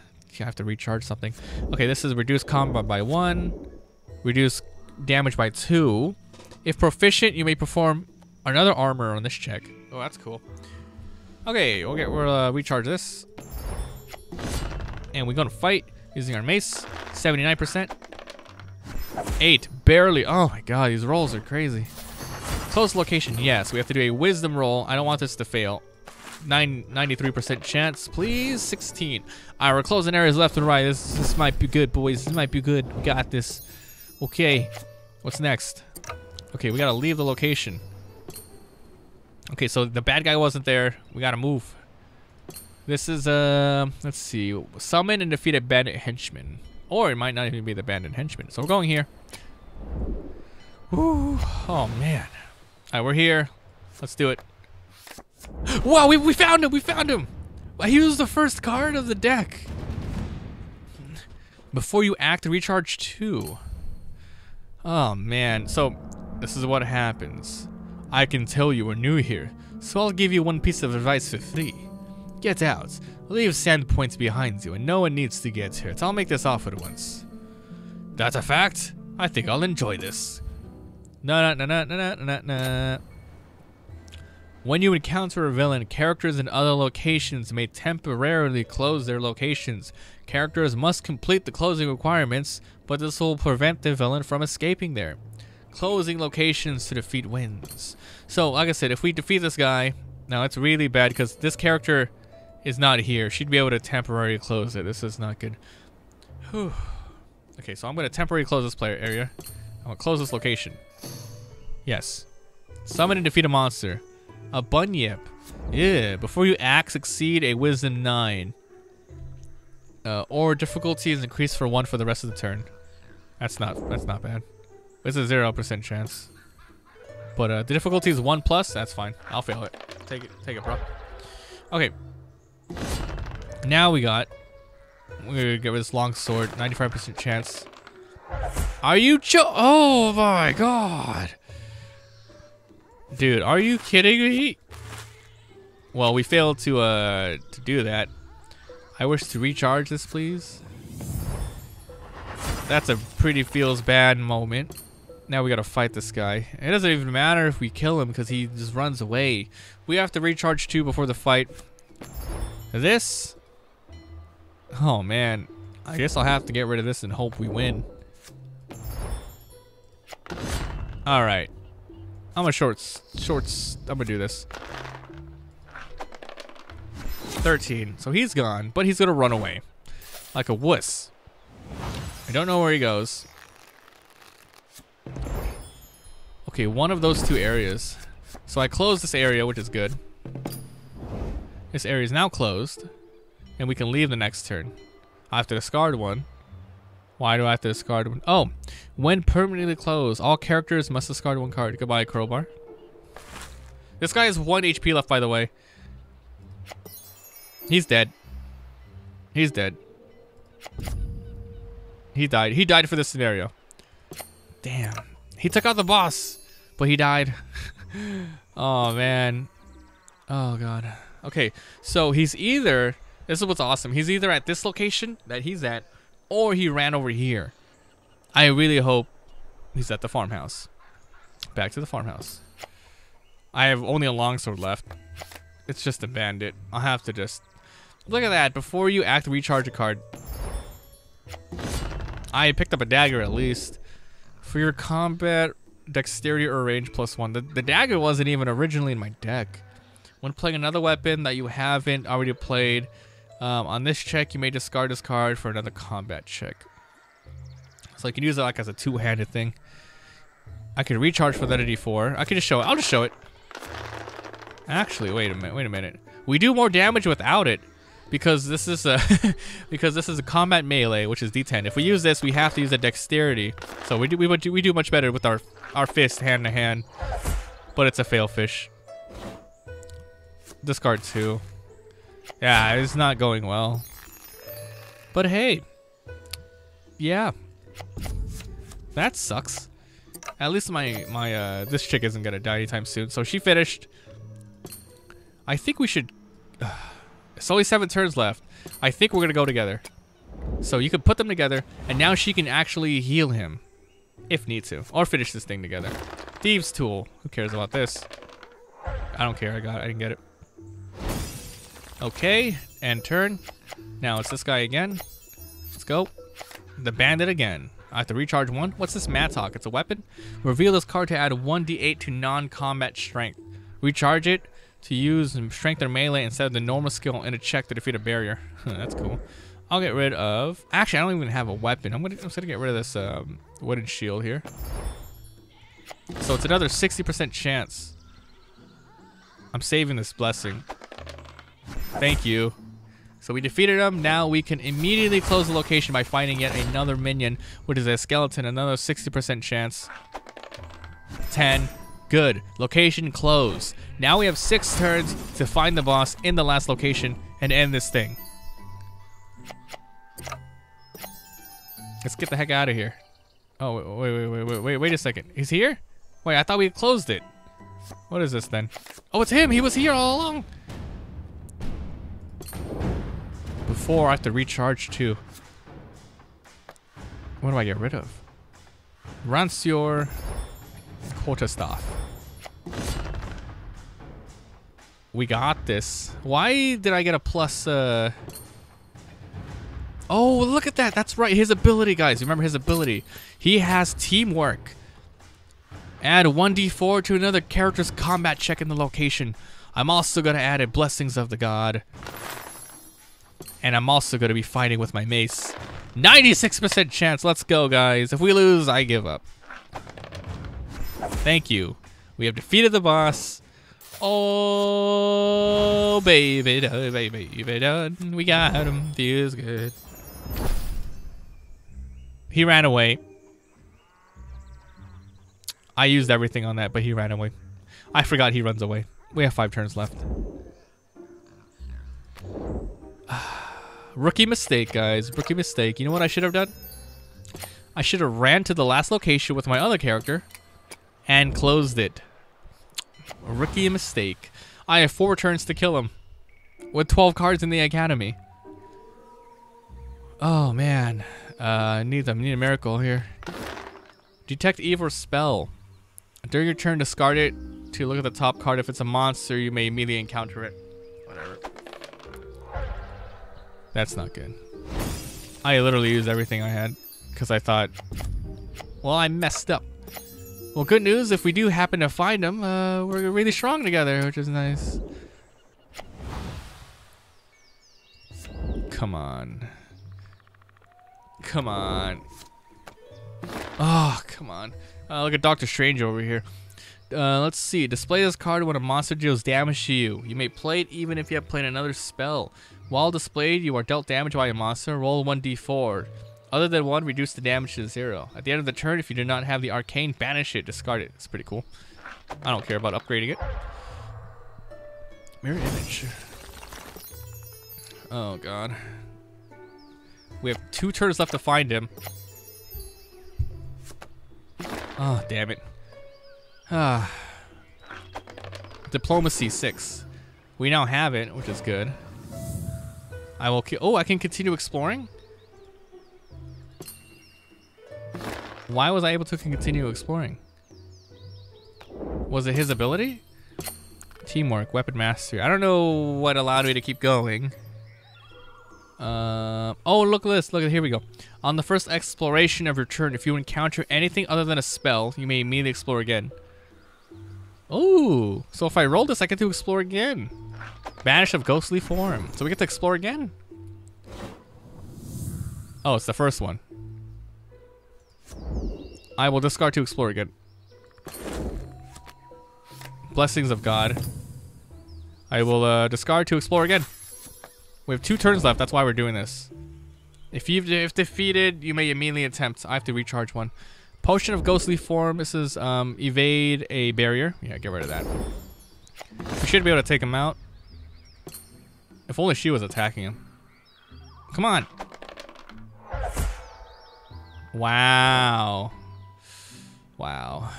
recharge something. Okay, this is reduce combat by 1, reduce damage by 2. If proficient, you may perform another armor on this check. Oh, that's cool. Okay, we'll recharge this. And we're gonna fight using our mace. 79%. 8, barely. Oh my god, these rolls are crazy. Close location, yes. We have to do a wisdom roll. I don't want this to fail. 93% chance, please. 16. Alright, we're closing areas left and right. This might be good, boys. This might be good. We got this. Okay, what's next? Okay, we gotta leave the location. Okay, so the bad guy wasn't there. We gotta move. This is let's see. Summon and defeat a bandit henchman. Or it might not even be the bandit henchman. So we're going here. Woo. Oh, man. All right, we're here. Let's do it. Wow, we found him. We found him. He was the first card of the deck. Before you act, recharge 2. Oh, man. So this is what happens. I can tell you were new here, so I'll give you one piece of advice for free. Get out. Leave Sandpoint behind you, and no one needs to get hurt. I'll make this offer once. That's a fact. I think I'll enjoy this. No, no, no, no, no, no, no. When you encounter a villain, characters in other locations may temporarily close their locations. Characters must complete the closing requirements, but this will prevent the villain from escaping there. Closing locations to defeat wins. So, like I said, if we defeat this guy, now it's really bad because this character is not here. She'd be able to temporarily close it. This is not good. Whew. Okay, so I'm going to temporarily close this player area. I'm going to close this location. Yes. Summon and defeat a monster. A bunyip. Yeah. Before you act, succeed a wisdom 9. Or difficulty is increased for 1 for the rest of the turn. That's not bad. It's a 0% chance. But the difficulty is 1+. That's fine. I'll fail it. Take it, bro. Okay. Now we're gonna get rid of this long sword. 95% chance. Are you oh my god. Dude, are you kidding me? Well, we failed to do that. I wish to recharge this, please. That's a pretty feels bad moment. Now we gotta fight this guy. It doesn't even matter if we kill him because he just runs away. We have to recharge 2 before the fight. This? Oh man. I guess I'll have to get rid of this and hope we win. Alright. I'm gonna I'm gonna do this. 13. So he's gone, but he's gonna run away. Like a wuss. I don't know where he goes. Okay, one of those 2 areas. So I closed this area, which is good. This area is now closed. And we can leave the next turn. I have to discard 1. Why do I have to discard 1? Oh, when permanently closed, all characters must discard 1 card. Goodbye, crowbar. This guy has 1 HP left, by the way. He's dead. He's dead. He died. He died for this scenario. Damn. He took out the boss, but he died. Oh, man. Oh, God. Okay, so he's either... This is what's awesome. He's either at this location that he's at, or he ran over here. I really hope he's at the farmhouse. Back to the farmhouse. I have only a longsword left. It's just a bandit. I'll have to just... Look at that. Before you act, recharge a card. I picked up a dagger at least. For your combat, dexterity or range +1. The dagger wasn't even originally in my deck. When playing another weapon that you haven't already played... on this check, you may discard this card for another combat check. So I can use it like as a two-handed thing. I could recharge for that at D4. I could just show it. I'll just show it. Actually, wait a minute. We do more damage without it because this is a because this is a combat melee, which is D10. If we use this, we have to use a dexterity. So we do much better with our fist hand to hand. But it's a failfish. Discard 2. Yeah, it's not going well. But hey. Yeah. That sucks. At least my this chick isn't gonna die anytime soon. So she finished. I think we should... It's only 7 turns left. I think we're gonna go together. So you can put them together. And now she can actually heal him. If need to. Or finish this thing together. Thieves' tool. Who cares about this? I don't care. I didn't get it. Okay, and turn. Now it's this guy again. Let's go. The bandit again. I have to recharge 1. What's this mattock? It's a weapon. Reveal this card to add 1d8 to non-combat strength. Recharge it to use strength or melee instead of the normal skill in a check to defeat a barrier. That's cool. I'll get rid of... Actually, I don't even have a weapon. I'm gonna get rid of this wooden shield here. So it's another 60% chance. I'm saving this blessing. Thank you. So we defeated him. Now we can immediately close the location by finding yet another minion, which is a skeleton. Another 60% chance. 10. Good. Location closed. Now we have 6 turns to find the boss in the last location and end this thing. Let's get the heck out of here. Oh, wait a second. He's here? Wait, I thought we had closed it. What is this then? Oh, it's him. He was here all along. 4. I have to recharge 2. What do I get rid of? Rancior Quarterstaff. We got this. Why did I get a plus? Oh, look at that. That's right. His ability, guys. Remember his ability. He has teamwork. Add 1d4 to another character's combat check in the location. I'm also going to add a Blessings of the God. And I'm also going to be fighting with my mace. 96% chance. Let's go, guys. If we lose, I give up. Thank you. We have defeated the boss. Oh, baby, done, baby, done. We got him. Feels good. He ran away. I used everything on that, but he ran away. I forgot he runs away. We have 5 turns left. Rookie mistake, guys. Rookie mistake. You know what I should have done? I should have ran to the last location with my other character and closed it. A rookie mistake. I have 4 turns to kill him with 12 cards in the academy. Oh man, I need a miracle here. Detect evil or spell. During your turn, discard it to look at the top card. If it's a monster, you may immediately encounter it. Whatever. That's not good. I literally used everything I had because I thought, well, I messed up. Well, good news, if we do happen to find him, we're really strong together, which is nice. Come on. Come on. Oh, come on. Look at Doctor Strange over here. Let's see. Display this card when a monster deals damage to you. You may play it even if you have played another spell. While displayed, you are dealt damage by a monster. Roll 1d4. Other than 1, reduce the damage to 0. At the end of the turn, if you do not have the arcane, banish it, discard it. It's pretty cool. I don't care about upgrading it. Mirror image. Oh, God. We have 2 turns left to find him. Oh, damn it. Ah. Diplomacy 6. We now have it, which is good. I will kill. Oh, I can continue exploring? Why was I able to continue exploring? Was it his ability? Teamwork, weapon mastery. I don't know what allowed me to keep going. Oh, look at this. Look at, here we go. On the first exploration of your turn, if you encounter anything other than a spell, you may immediately explore again. Oh, so if I roll this, I get to explore again. Banish of ghostly form. So we get to explore again. Oh, it's the first one. I will discard to explore again. Blessings of God. I will discard to explore again. We have 2 turns left. That's why we're doing this. If defeated, you may immediately attempt. I have to recharge 1. Potion of Ghostly Form. This is evade a barrier. Yeah, get rid of that. We should be able to take him out. If only she was attacking him. Come on. Wow. Wow.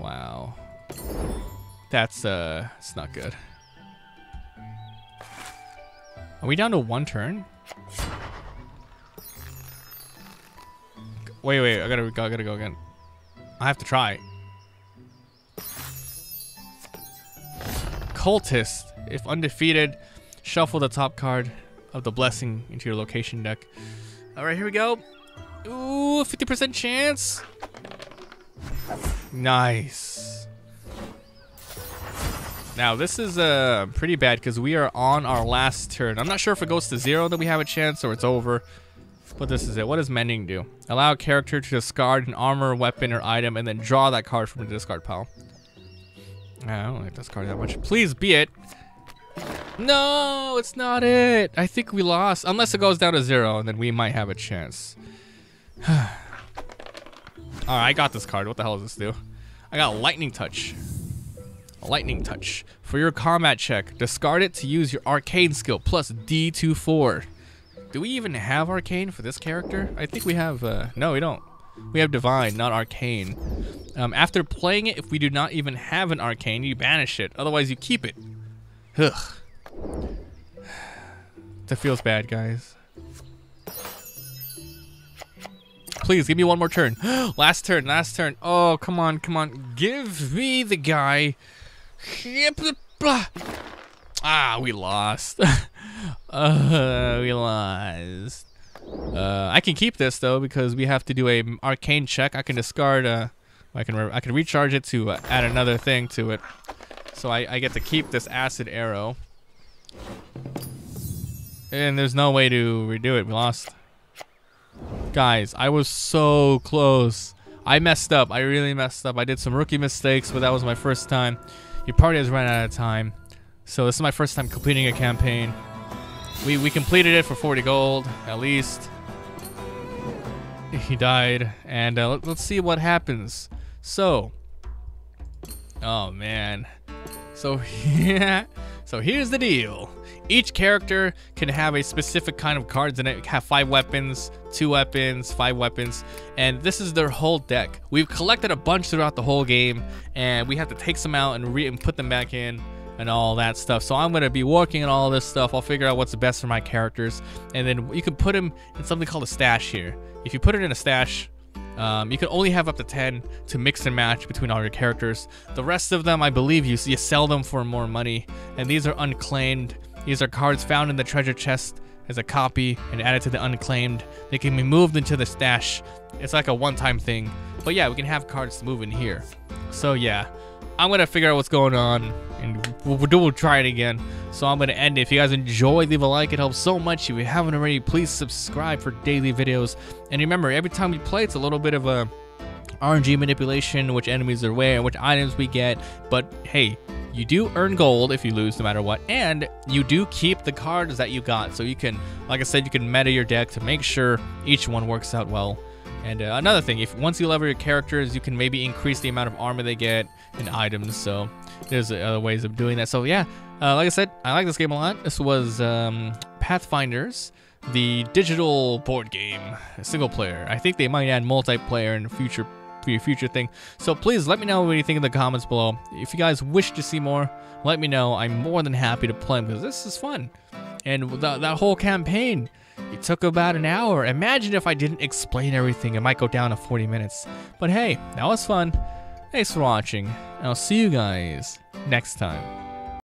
Wow. That's, it's not good. Are we down to 1 turn? Wait, wait, I gotta go again. I have to try. Cultist. If undefeated, shuffle the top card of the blessing into your location deck. Alright, here we go. Ooh, 50% chance. Nice. Now this is pretty bad because we are on our last turn. I'm not sure if it goes to 0 that we have a chance or it's over. But this is it. What does mending do? Allow a character to discard an armor, weapon, or item and then draw that card from the discard pile. I don't like this card that much. Please be it. No, it's not it. I think we lost. Unless it goes down to 0 and then we might have a chance. Alright, I got this card. What the hell does this do? I got Lightning Touch. Lightning Touch. For your combat check, discard it to use your Arcane skill, plus D24. Do we even have Arcane for this character? I think we have... no, we don't. We have Divine, not Arcane. After playing it, if we do not even have an Arcane, you banish it. Otherwise, you keep it. Ugh. That feels bad, guys. Please, give me one more turn. last turn. Oh, come on, come on. Give me the guy. Ah, we lost. I can keep this, though, because we have to do an arcane check. I can discard, I can recharge it to add another thing to it. So I get to keep this acid arrow. And there's no way to redo it. We lost. Guys, I was so close. I messed up. I really messed up. I did some rookie mistakes, but that was my first time. Your party has run out of time. So this is my first time completing a campaign. We completed it for 40 gold, at least. He died. And let's see what happens. So. Oh, man. So, yeah. So here's the deal. Each character can have a specific kind of cards in it. Have 5 weapons, 2 weapons, 5 weapons. And this is their whole deck. We've collected a bunch throughout the whole game. And we have to take some out and put them back in. And all that stuff. So I'm going to be working on all this stuff. I'll figure out what's best for my characters. And then you can put them in something called a stash here. If you put it in a stash, you can only have up to 10 to mix and match between all your characters. The rest of them, I believe, you sell them for more money. And these are unclaimed. These are cards found in the treasure chest as a copy and added to the unclaimed. They can be moved into the stash. It's like a one-time thing. But yeah, we can have cards to move in here. So yeah, I'm going to figure out what's going on. And we'll try it again. So I'm going to end it. If you guys enjoyed, leave a like. It helps so much. If you haven't already, please subscribe for daily videos. And remember, every time we play, it's a little bit of a RNG manipulation, which enemies are where, which items we get. But hey, you do earn gold if you lose no matter what. And you do keep the cards that you got. So you can, like I said, you can meta your deck to make sure each one works out well. And another thing, if once you level your characters, you can maybe increase the amount of armor they get and items. So there's other ways of doing that. So yeah, like I said, I like this game a lot. This was Pathfinders, the digital board game, single player. I think they might add multiplayer in future thing. So please let me know what you think in the comments below. If you guys wish to see more, let me know. I'm more than happy to play because this is fun. And that whole campaign, it took about an hour. Imagine if I didn't explain everything. It might go down to 40 minutes. But hey, that was fun. Thanks for watching. I'll see you guys next time.